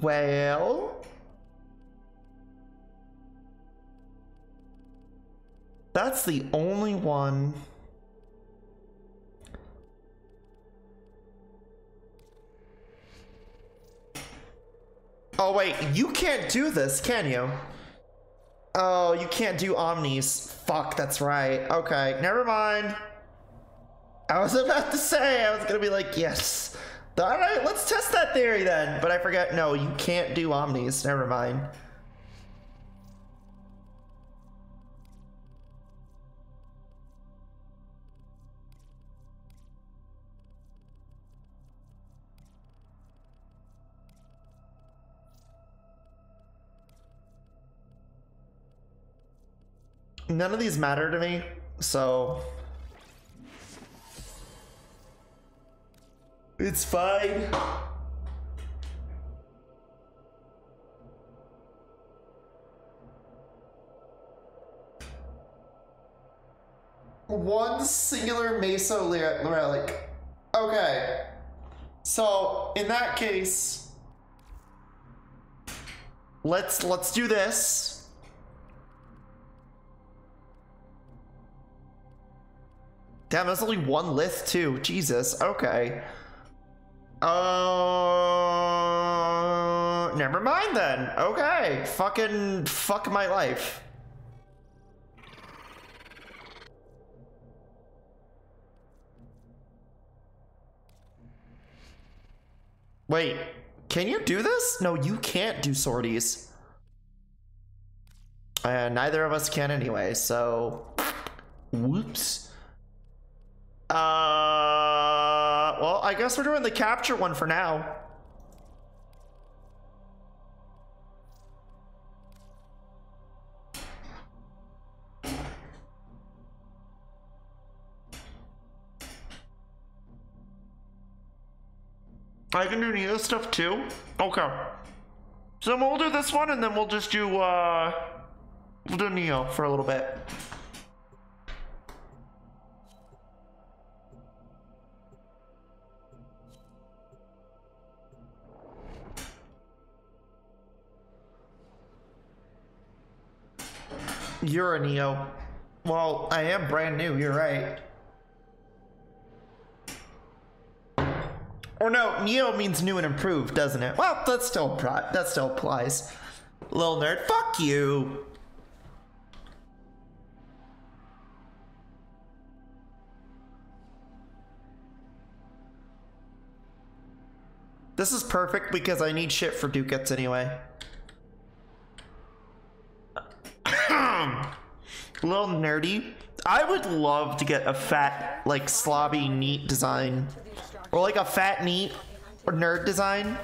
Well... that's the only one. Oh wait, you can't do this, can you? Oh, you can't do omnis. Fuck, that's right. Okay, never mind. I was about to say, I was gonna be like, yes. All right, let's test that theory then. But I forgot, no, you can't do omnis. Never mind. None of these matter to me, so it's fine. One singular meso relic. Okay. So in that case, let's do this. Damn, there's only one lith too. Jesus. Okay. Never mind then. Okay. Fucking fuck my life. Wait, can you do this? No, you can't do sorties. Neither of us can anyway, so whoops. Well, I guess we're doing the capture one for now. I can do Neo stuff too? Okay. So we'll do this one and then we'll just do, we'll do Neo for a little bit. You're a Neo. Well, I am brand new, you're right. Or no, Neo means new and improved, doesn't it? Well, that still applies. Little nerd, fuck you. This is perfect because I need shit for ducats anyway. A little nerdy. I would love to get a fat, like, slobby, neat design. Or like a fat, neat, or nerd design.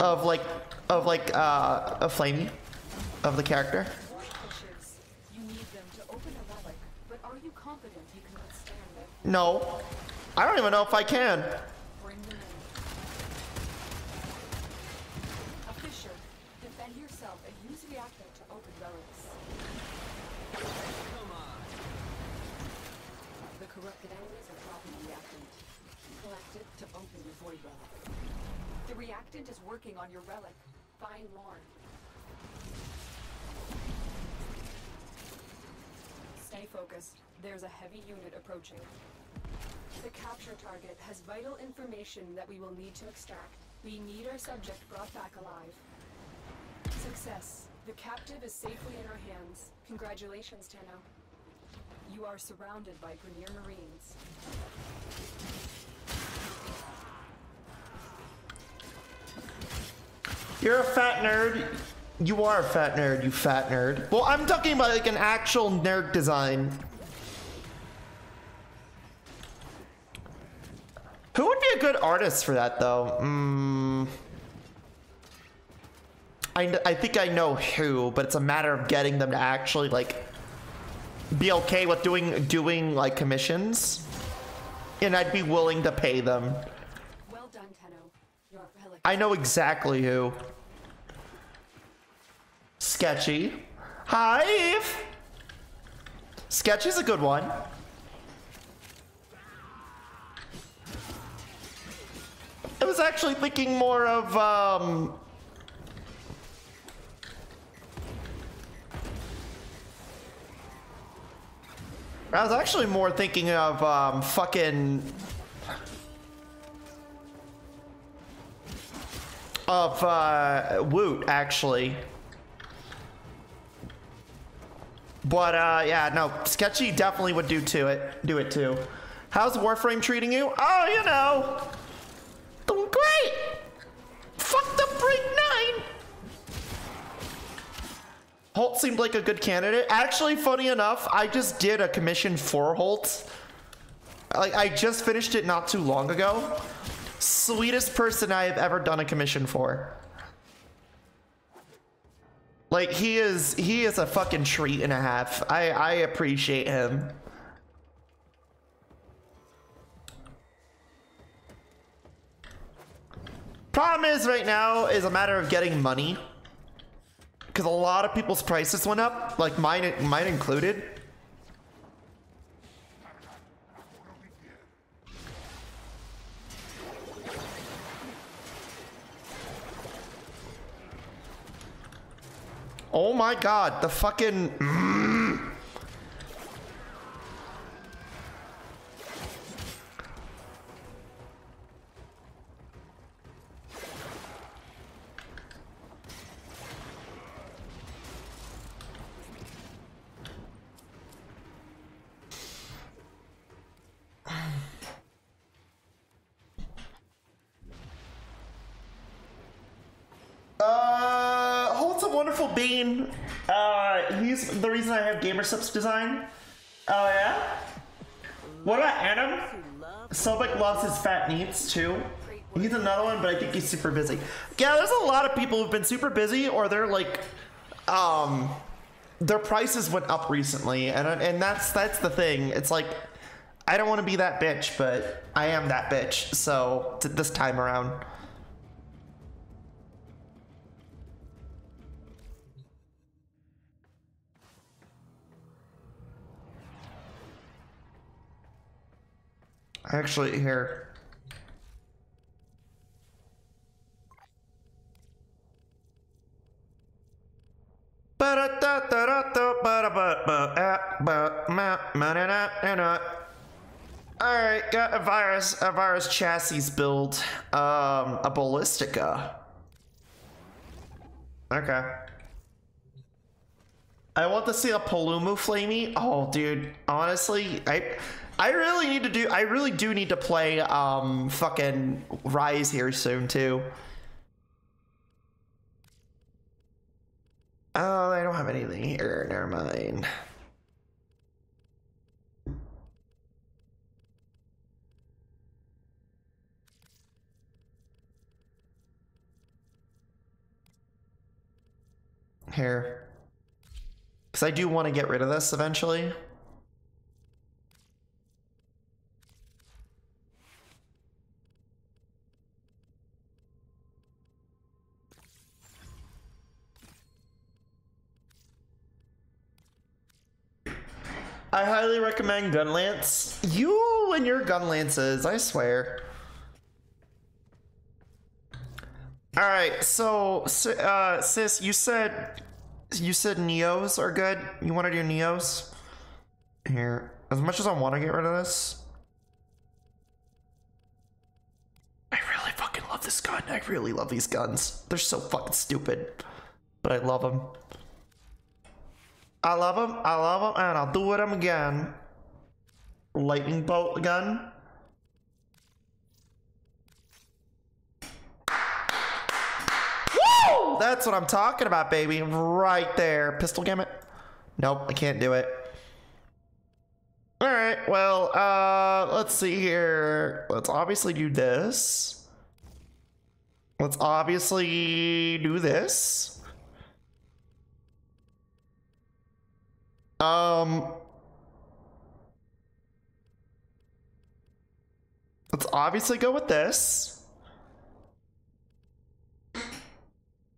Of Flamey. Of the character. No. I don't even know if I can. Is working on your relic. Find more. Stay focused. There's a heavy unit approaching. The capture target has vital information that we will need to extract. We need our subject brought back alive. Success. The captive is safely in our hands. Congratulations, Tenno. You are surrounded by Premier Marines. You're a fat nerd. You are a fat nerd, you fat nerd. Well, I'm talking about like an actual nerd design. Who would be a good artist for that though? I think I know who, but it's a matter of getting them to actually like be okay with doing like commissions. And I'd be willing to pay them. I know exactly who. Sketchy. Hi! Sketchy's a good one. was actually thinking more of Woot, actually. But yeah, no, Sketchy definitely would do it too. How's Warframe treating you? Oh, you know, doing great. Fuck the break 9. Holt seemed like a good candidate. Actually, funny enough, I just did a commission for Holt. Like, I just finished it not too long ago. Sweetest person I have ever done a commission for. Like, he is a fucking treat and a half. I appreciate him. Problem is right now is a matter of getting money, because a lot of people's prices went up, like mine included. Oh my god, the fucking... Bean, he's the reason I have Gamersubs design. Oh yeah? What about Adam? Sobek loves his fat needs too. He's another one, but I think he's super busy. Yeah, there's a lot of people who've been super busy, or they're like, their prices went up recently, and that's the thing. It's like, I don't want to be that bitch, but I am that bitch, so this time around. Actually, here. Alright, got Ivara's chassis build. A Ballistica. Okay. I want to see a Palumu Flamey. Oh, dude. Honestly, I really do need to play fucking Rise here soon too. Oh, I don't have anything here, never mind. Here. Because I do want to get rid of this eventually. I highly recommend Gunlance. You and your Gunlances, I swear. Alright, so, sis, you said Neos are good? You want to do Neos? Here. As much as I want to get rid of this. I really fucking love this gun. I really love these guns. They're so fucking stupid. But I love them. I love them, and I'll do it again. Lightning bolt gun. Woo! That's what I'm talking about, baby. Right there. Pistol gamut. Nope, I can't do it. All right, well, let's see here. Let's obviously do this. Let's obviously do this. Let's obviously go with this.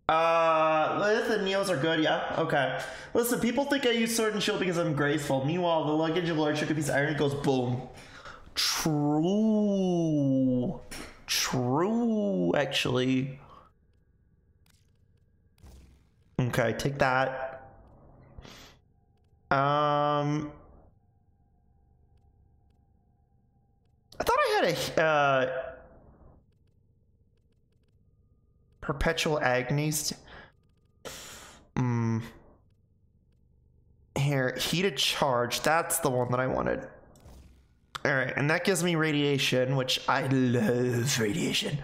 Lilith and Neos are good, yeah? Okay. Listen, people think I use sword and shield because I'm graceful. Meanwhile, the luggage of large sugar piece of iron goes boom. True. true, actually. Okay, take that. I thought I had a Perpetual Agnes. Here, Heated Charge. That's the one that I wanted. All right, and that gives me radiation, which I love radiation.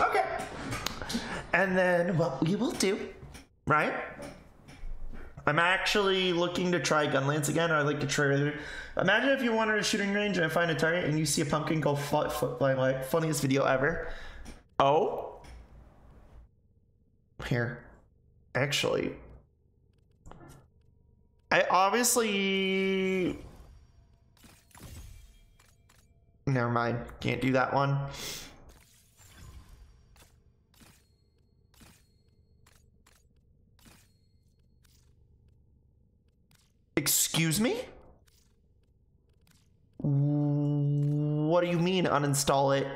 Okay. And then what we will do, right? I'm actually looking to try Gunlance again. Or I like to try. Imagine if you wanted a shooting range and find a target and you see a pumpkin go flying. Like, funniest video ever. Oh. Here. Actually. I obviously. Never mind. Can't do that one. Excuse me? What do you mean uninstall it?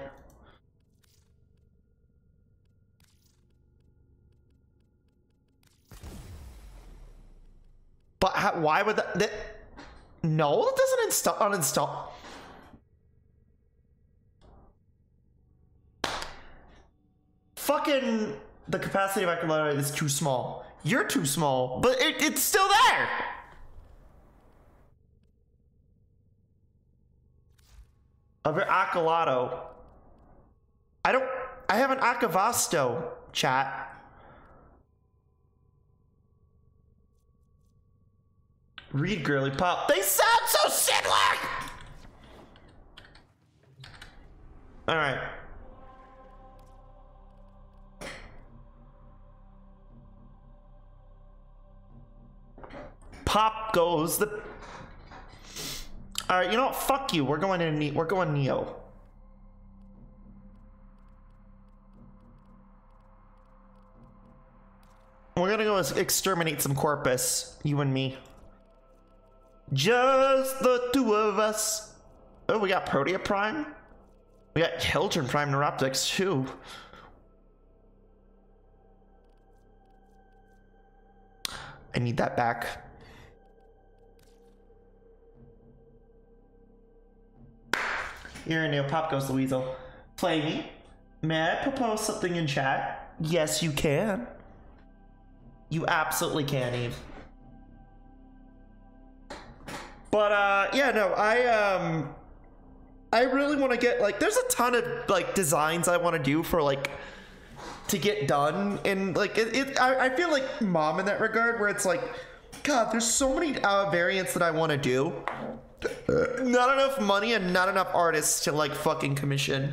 But how, why would that no, that doesn't uninstall. Fucking the capacity of microliter is too small. You're too small, but it's still there. Of your Accolado. I have an Acavasto, chat. Read Girly Pop. They sound so similar! Alright. Pop goes the. All right, you know what? Fuck you. We're going in. We're going Neo. We're gonna go exterminate some corpus. You and me. Just the two of us. Oh, we got Protea Prime. We got Children Prime Neuroptics too. I need that back. You're a Neo. Pop goes the weasel. Play me. May I propose something in chat? Yes, you can. You absolutely can, Eve. But, yeah, no, I really want to get, like, there's a ton of, like, designs I want to do for, like, to get done. And, like, I feel like mom in that regard, where it's like, God, there's so many variants that I want to do. Not enough money and not enough artists to, like, fucking commission.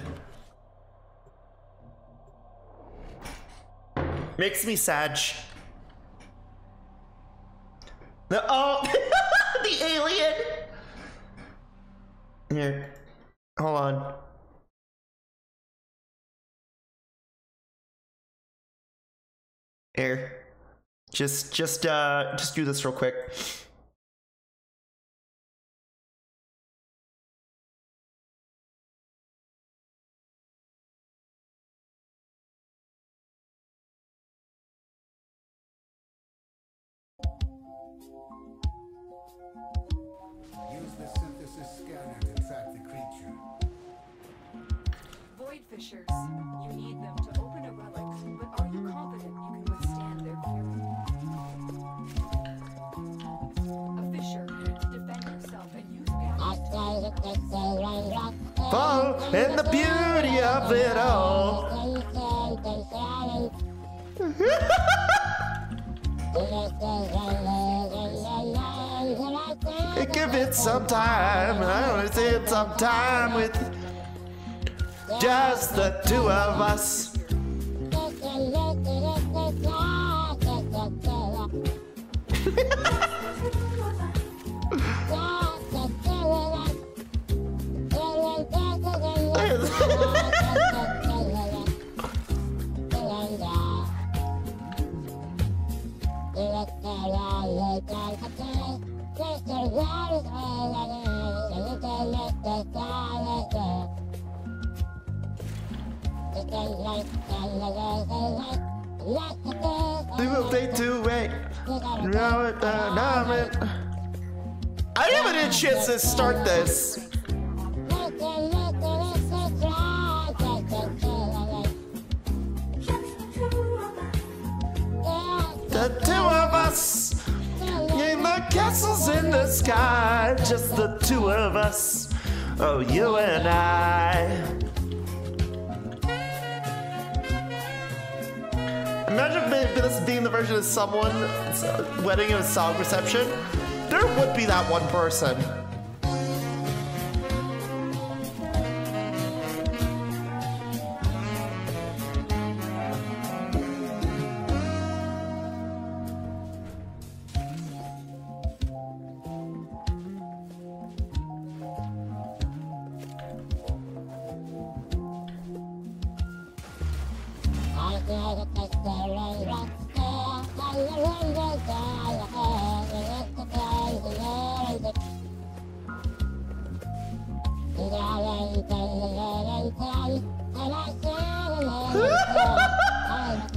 Makes me sad. Oh, the alien! Here. Hold on. Here. Just do this real quick. Fishers. You need them to open a relic, but are you confident you can withstand their fury? A fisher, defend yourself and use gas. Fall in the beauty of it all. Give it some time. I want to see it some time with. Just the two of us. I didn't even get a chance to start this. The two of us in the castles in the sky, just the two of us. Oh, you and I. Imagine this being the version of someone's wedding and a song reception. There would be that one person.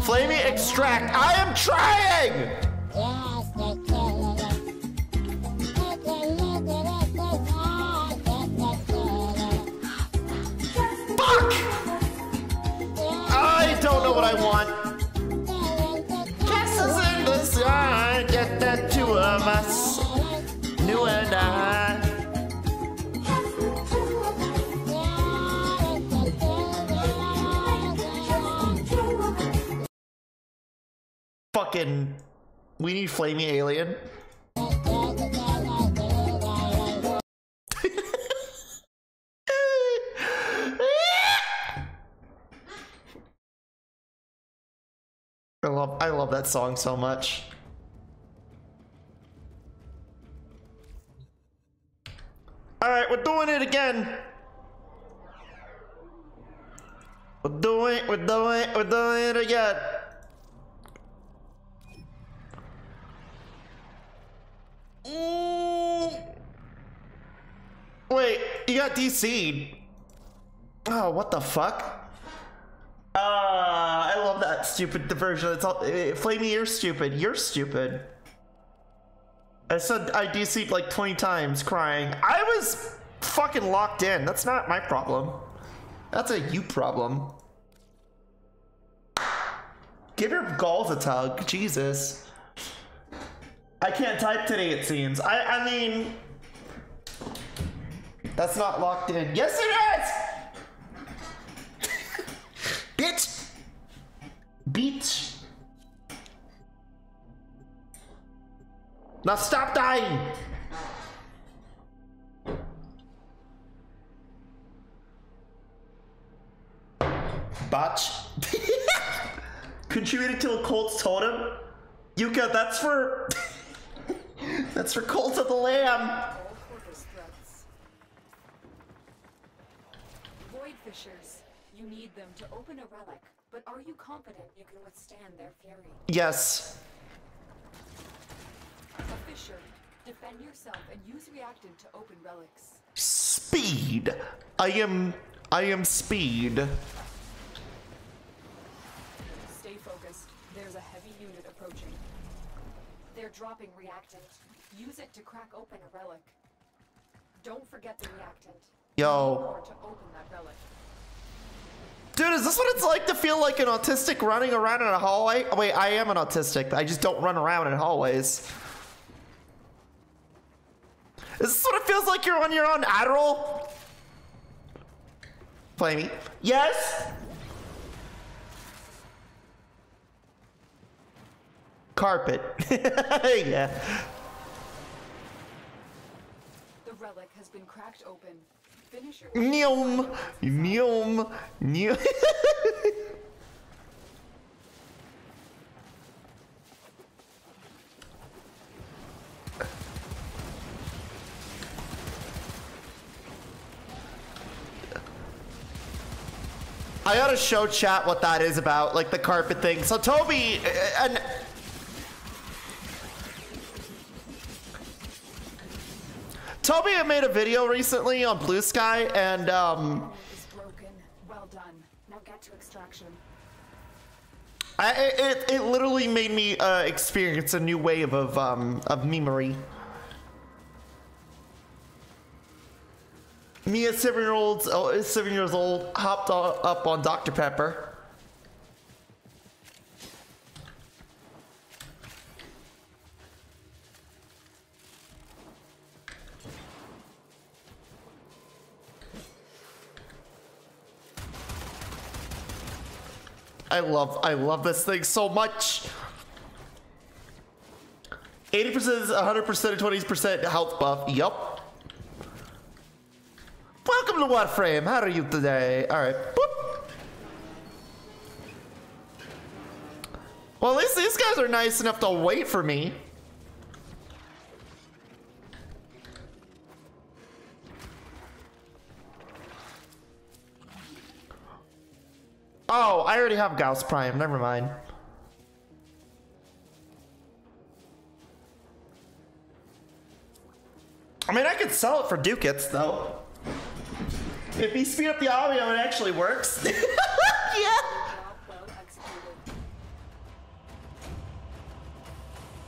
Flamey extract. I am trying. Fuck! I don't know what I want. Kisses in the sky. Get the two of us, you and I. Fucking, we need Flamey Alien. I love that song so much. All right, we're doing it again. We're doing it again. Wait, you got DC'd. Oh, what the fuck? I love that stupid diversion. It's all Flamey, you're stupid. You're stupid. I said I DC'd like 20 times crying. I was fucking locked in. That's not my problem. That's a you problem. Give your galls a tug. Jesus. I can't type today, it seems. I mean, that's not locked in. Yes, it is! Bitch! Bitch! Now stop dying! Botch. Contributed to a Colt's totem? Yuka, that's for... That's for Cult of the Lamb. Void fishers, you need them to open a relic, but are you confident you can withstand their fury? Yes. A fisher, defend yourself and use reactant to open relics. Speed. I am speed. Stay focused. There's a heavy unit approaching. They're dropping reactant. Use it to crack open a relic. Don't forget the reactant. Yo. To open that relic. Dude, is this what it's like to feel like an autistic running around in a hallway? Oh, wait, I am an autistic. I just don't run around in hallways. Is this what it feels like you're on your own Adderall? Play me. Yes? Carpet. Yeah. The relic has been cracked open. Finish your Neom. I ought to show chat what that is about, like the carpet thing. So Toby and Kobe had made a video recently on Blue Sky, and is broken. Well done. Now get to extraction. It literally made me experience a new wave of memery. Me at 7 years old, hopped up on Dr. Pepper. I love this thing so much. 80% is 100% and 20% health buff. Yup. Welcome to Warframe. How are you today? Alright. Well, at least these guys are nice enough to wait for me. Oh, I already have Gauss Prime. Never mind. I mean, I could sell it for ducats, though. If you speed up the audio, it actually works. Yeah.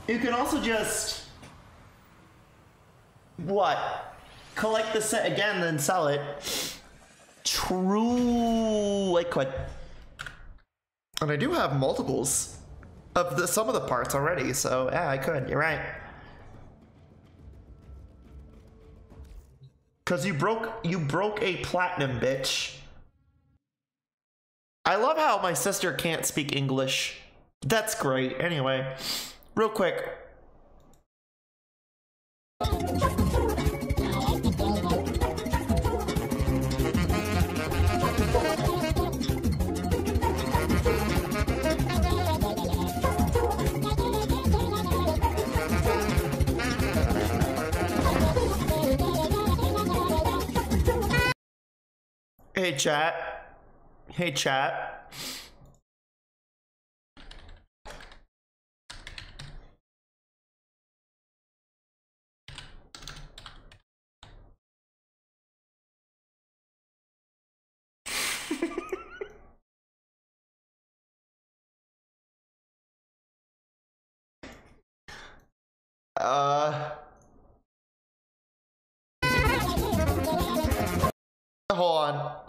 You can also just... what? Collect the set again, then sell it. True. I could. And I do have multiples of some of the parts already, so yeah, I could. You're right. Cause you broke a platinum, bitch. I love how my sister can't speak English. That's great. Anyway, real quick. Hey chat. Hey chat.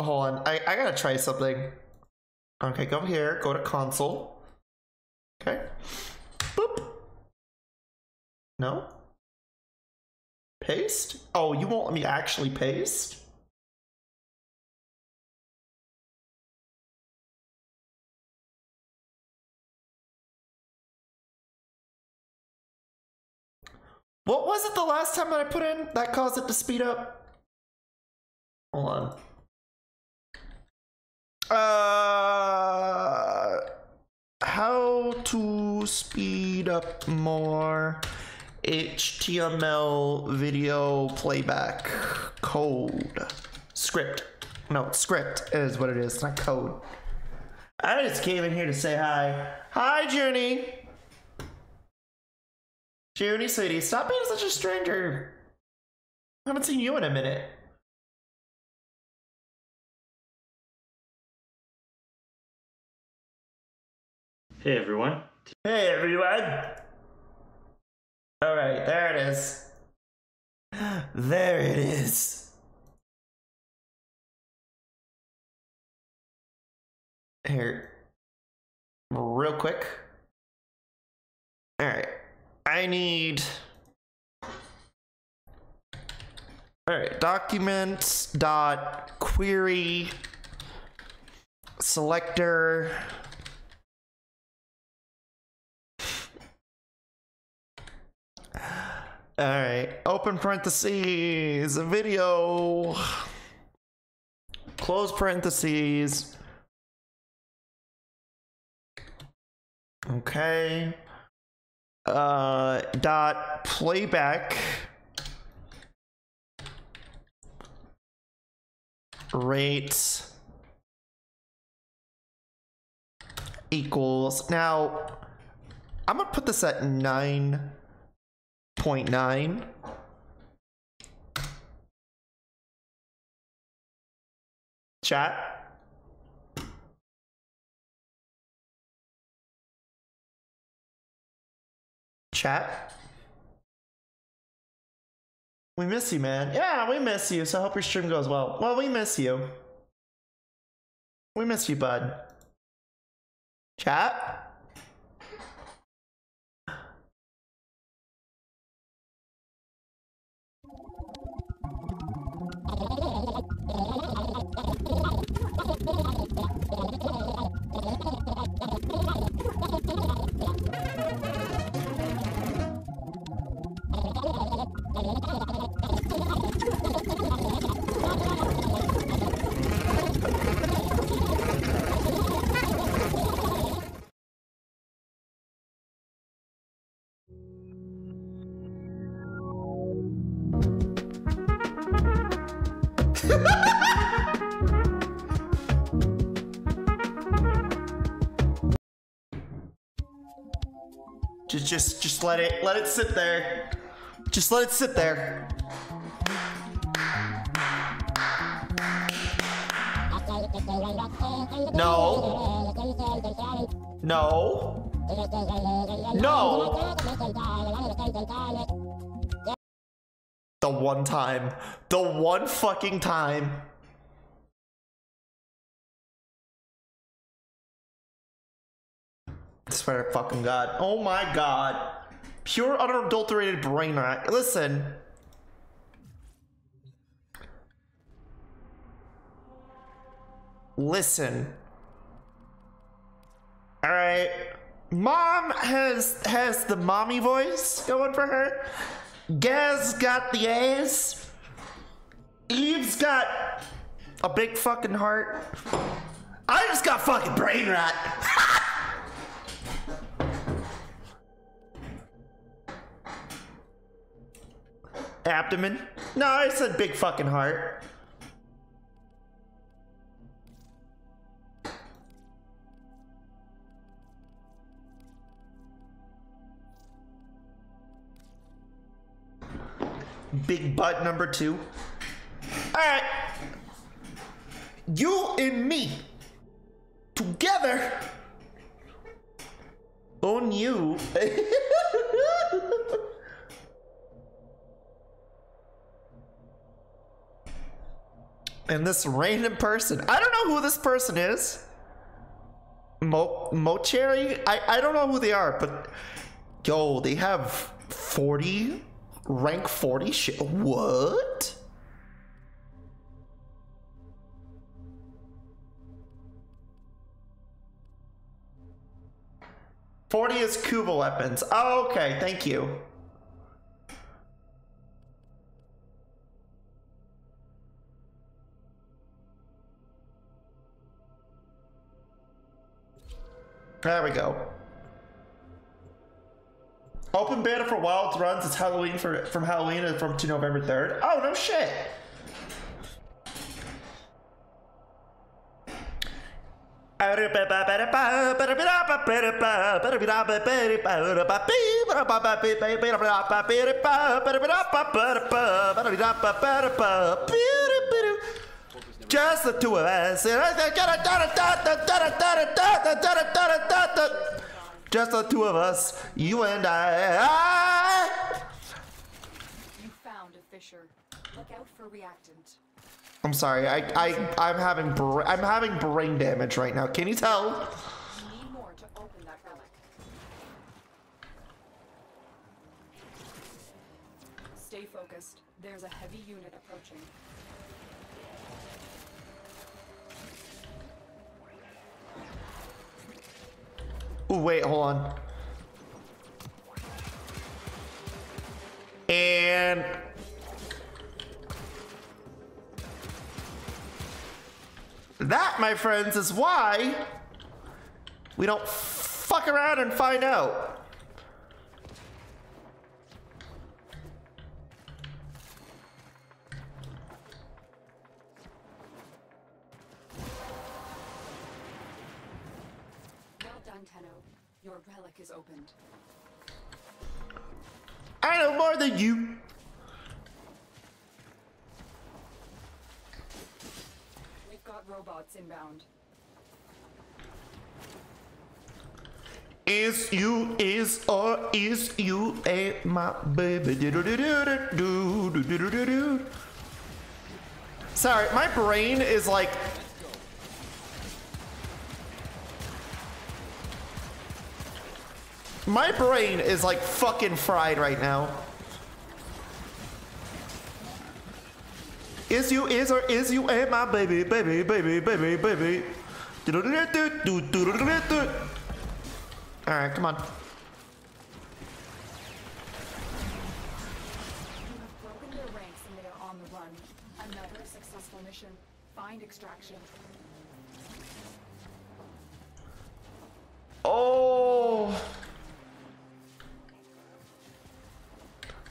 Hold on. I gotta try something. Okay, go here. Go to console. Okay. Boop. No. Paste? Oh, you won't let me actually paste? What was it the last time that I put in that caused it to speed up? Hold on. How to speed up more HTML video playback code. Script. No, script is what it is, it's not code. I just came in here to say hi. Hi, Junie. Junie, sweetie, stop being such a stranger. I haven't seen you in a minute. Hey everyone. Hey everyone. All right, there it is. There it is. Here. Real quick. All right. I need... all right, documents dot query selector. All right, open parentheses, video, close parentheses. Okay. Dot playback rate equals. Now, I'm gonna put this at 9.9 Chat. Chat. We miss you, man. Yeah, we miss you. So I hope your stream goes well. Well, we miss you. We miss you, bud. Chat. Just let it sit there. Just let it sit there. No. No. No. The one time. The one fucking time. I swear to fucking God. Oh my God. Pure unadulterated brain rack. Listen. Listen. Alright. Mom has the mommy voice going for her. Gaz got the ass. Eve's got a big fucking heart. I just got fucking brain rot. Abdomen? No, I said big fucking heart. Big butt number 2. Alright. You and me together on you. And this random person. I don't know who this person is. Mocherry? I don't know who they are, but yo, they have 40 rank 40 shit. What? '40 is Kuba weapons. Oh, okay, thank you. There we go. Open beta for Wild Runs. It's Halloween from Halloween and from to November 3rd. Oh, no shit. Just the two of us. Just the two of us. You and I. You found a fissure. Look out for reactant. I'm sorry. I'm having brain damage right now. Can you tell? We need more to open that relic. Stay focused. There's a heavy unit approaching. Ooh, wait, hold on. And that, my friends, is why we don't fuck around and find out. Your relic is opened. I know more than you. We've got robots inbound. Is you is or is you a my baby? Sorry, my brain is like. My brain is like fucking fried right now. Is you is or is you a my baby, baby, baby, baby, baby. Alright, come on. You have broken their ranks and they are on the run. Another successful mission. Find extraction. Oh.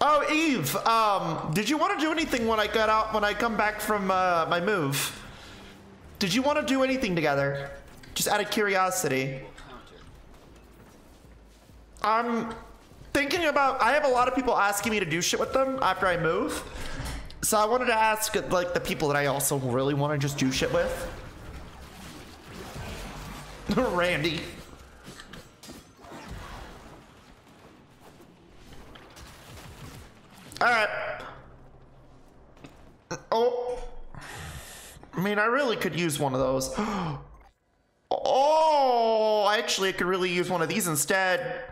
Oh, Eve, did you want to do anything when I got out, when I come back from my move? Did you want to do anything together? Just out of curiosity. I'm thinking about, I have a lot of people asking me to do shit with them after I move. So I wanted to ask like the people that I also really want to just do shit with. Randy. All right. Oh, I mean, I really could use one of those. Oh, actually, I could really use one of these instead.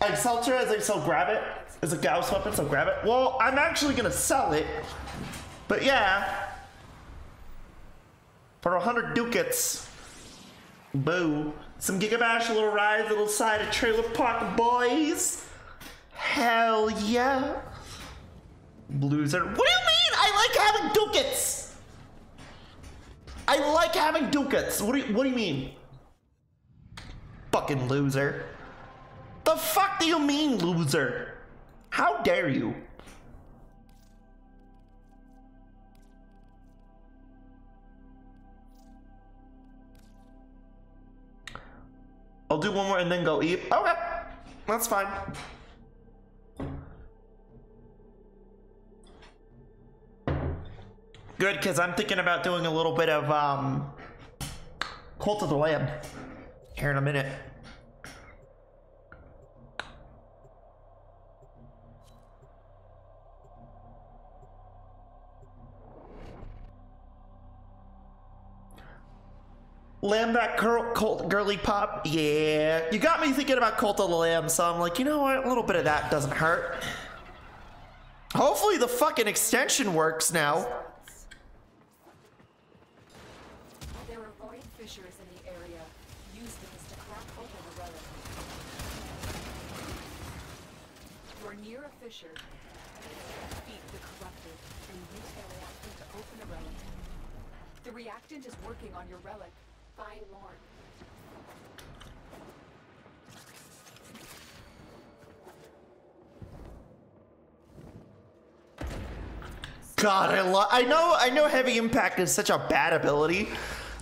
Excelter, as I still grab it. As a Gauss weapon, so grab it. Well, I'm actually gonna sell it, but yeah, for 100 ducats. Boo. Some Gigabash, a little ride, a little side of Trailer Park Boys. Hell yeah. Blues are. What do you mean? I like having ducats. I like having ducats. What do you mean? Fucking loser. The fuck do you mean, loser? How dare you? I'll do one more and then go eat. Okay, that's fine. Good, because I'm thinking about doing a little bit of Cult of the Lamb here in a minute. Lamb that cult girly pop, yeah. You got me thinking about Cult of the Lamb, so I'm like, you know what? A little bit of that doesn't hurt. Hopefully the fucking extension works now. There are void fissures in the area. Use these to crack open the relic. We're near a fissure. Defeat the corrupted and use the reactant to open the relic. The reactant is working on your relic. Find more. God, I know Heavy Impact is such a bad ability,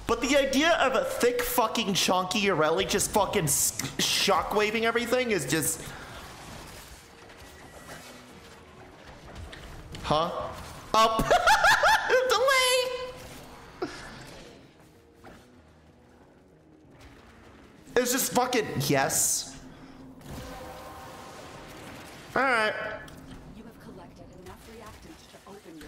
but the idea of a thick fucking chunky Irelia just fucking shockwaving everything is just... Huh? Up. Delay! It's just fucking yes. All right. You have collected enough reactant to open your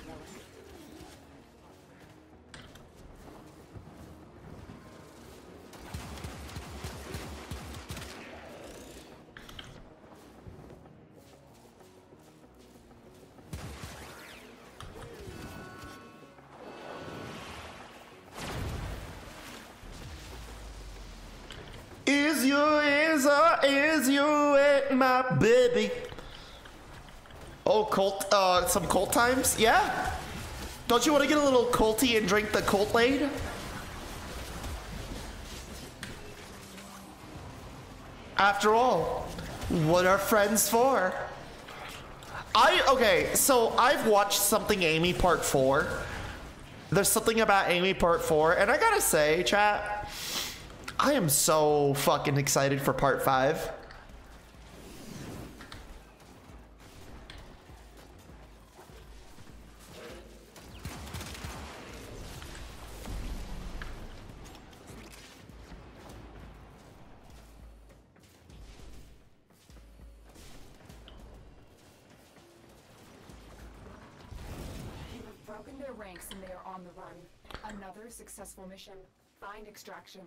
Is you at my baby? Oh, cult, some cult times? Yeah? Don't you want to get a little culty and drink the cult lane? After all, what are friends for? Okay, so I've watched something Amy Part 4. There's something about Amy Part 4, and I gotta say, chat, I am so fucking excited for Part 5. broken their ranks and they are on the run. Another successful mission. Find extraction.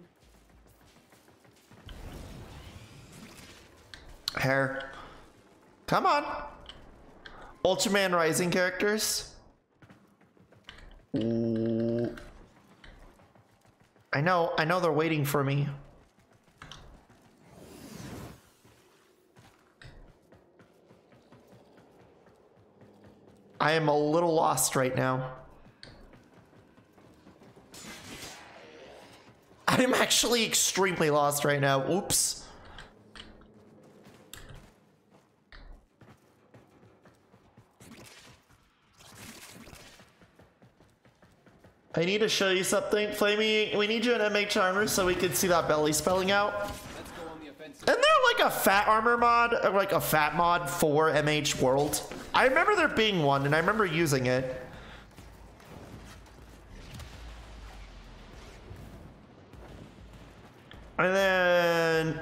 Hair. Come on. Ultraman Rising characters. Ooh. I know they're waiting for me. I am a little lost right now. I am actually extremely lost right now. Oops. I need to show you something. Flamey, we need you in MH armor so we can see that belly spelling out. Isn't there like a fat armor mod, or like a fat mod for MH World? I remember there being one and I remember using it. And then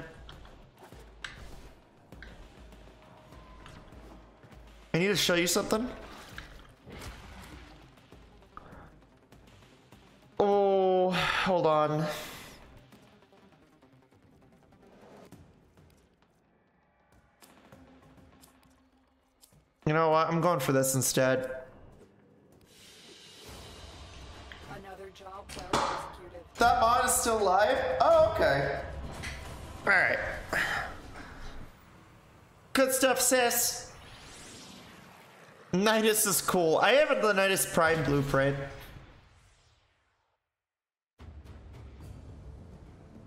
I need to show you something. Oh, hold on. You know what? I'm going for this instead. Another job well executed. That mod is still live? Oh, okay. Alright. Good stuff, sis. Nidus is cool. I have the Nidus Prime blueprint.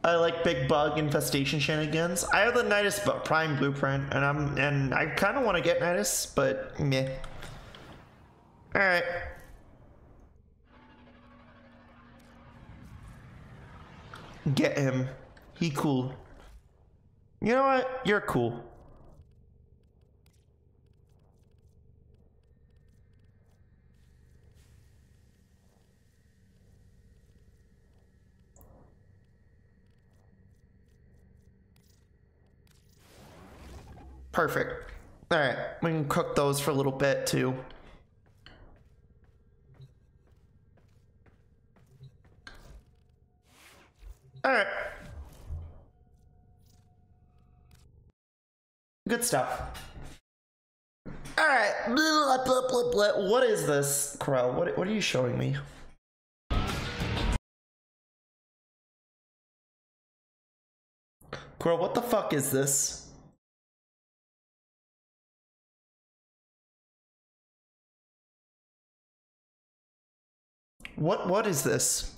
I like big bug infestation shenanigans. I have the Nidus Prime blueprint, and I kind of want to get Nidus, but meh. All right. Get him. He cool. You know what? You're cool. Perfect. All right, we can cook those for a little bit too. All right. Good stuff. All right. Blah, blah, blah, blah. What is this, Crow? What are you showing me? Crow, what the fuck is this? What is this?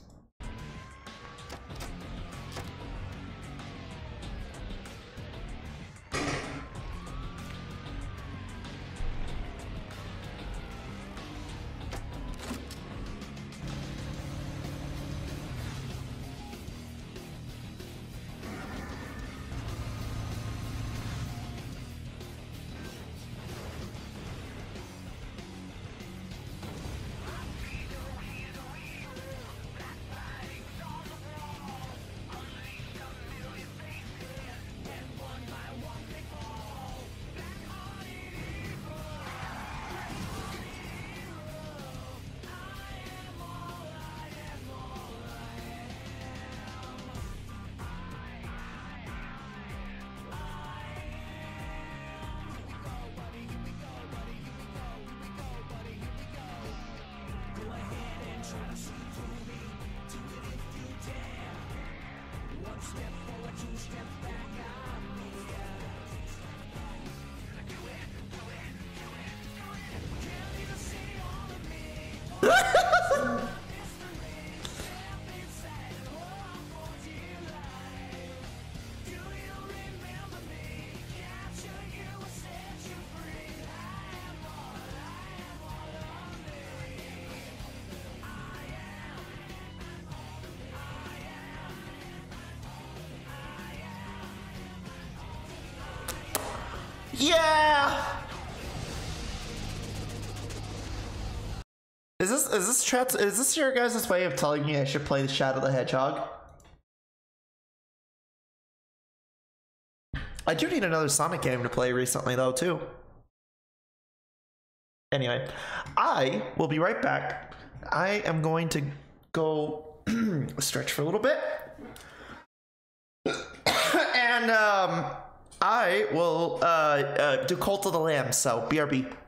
Yeah. Is this your guys' way of telling me I should play the Shadow the Hedgehog? I do need another Sonic game to play recently though too. Anyway, I will be right back. I am going to go stretch for a little bit. And I will do Cult of the Lamb, so BRB.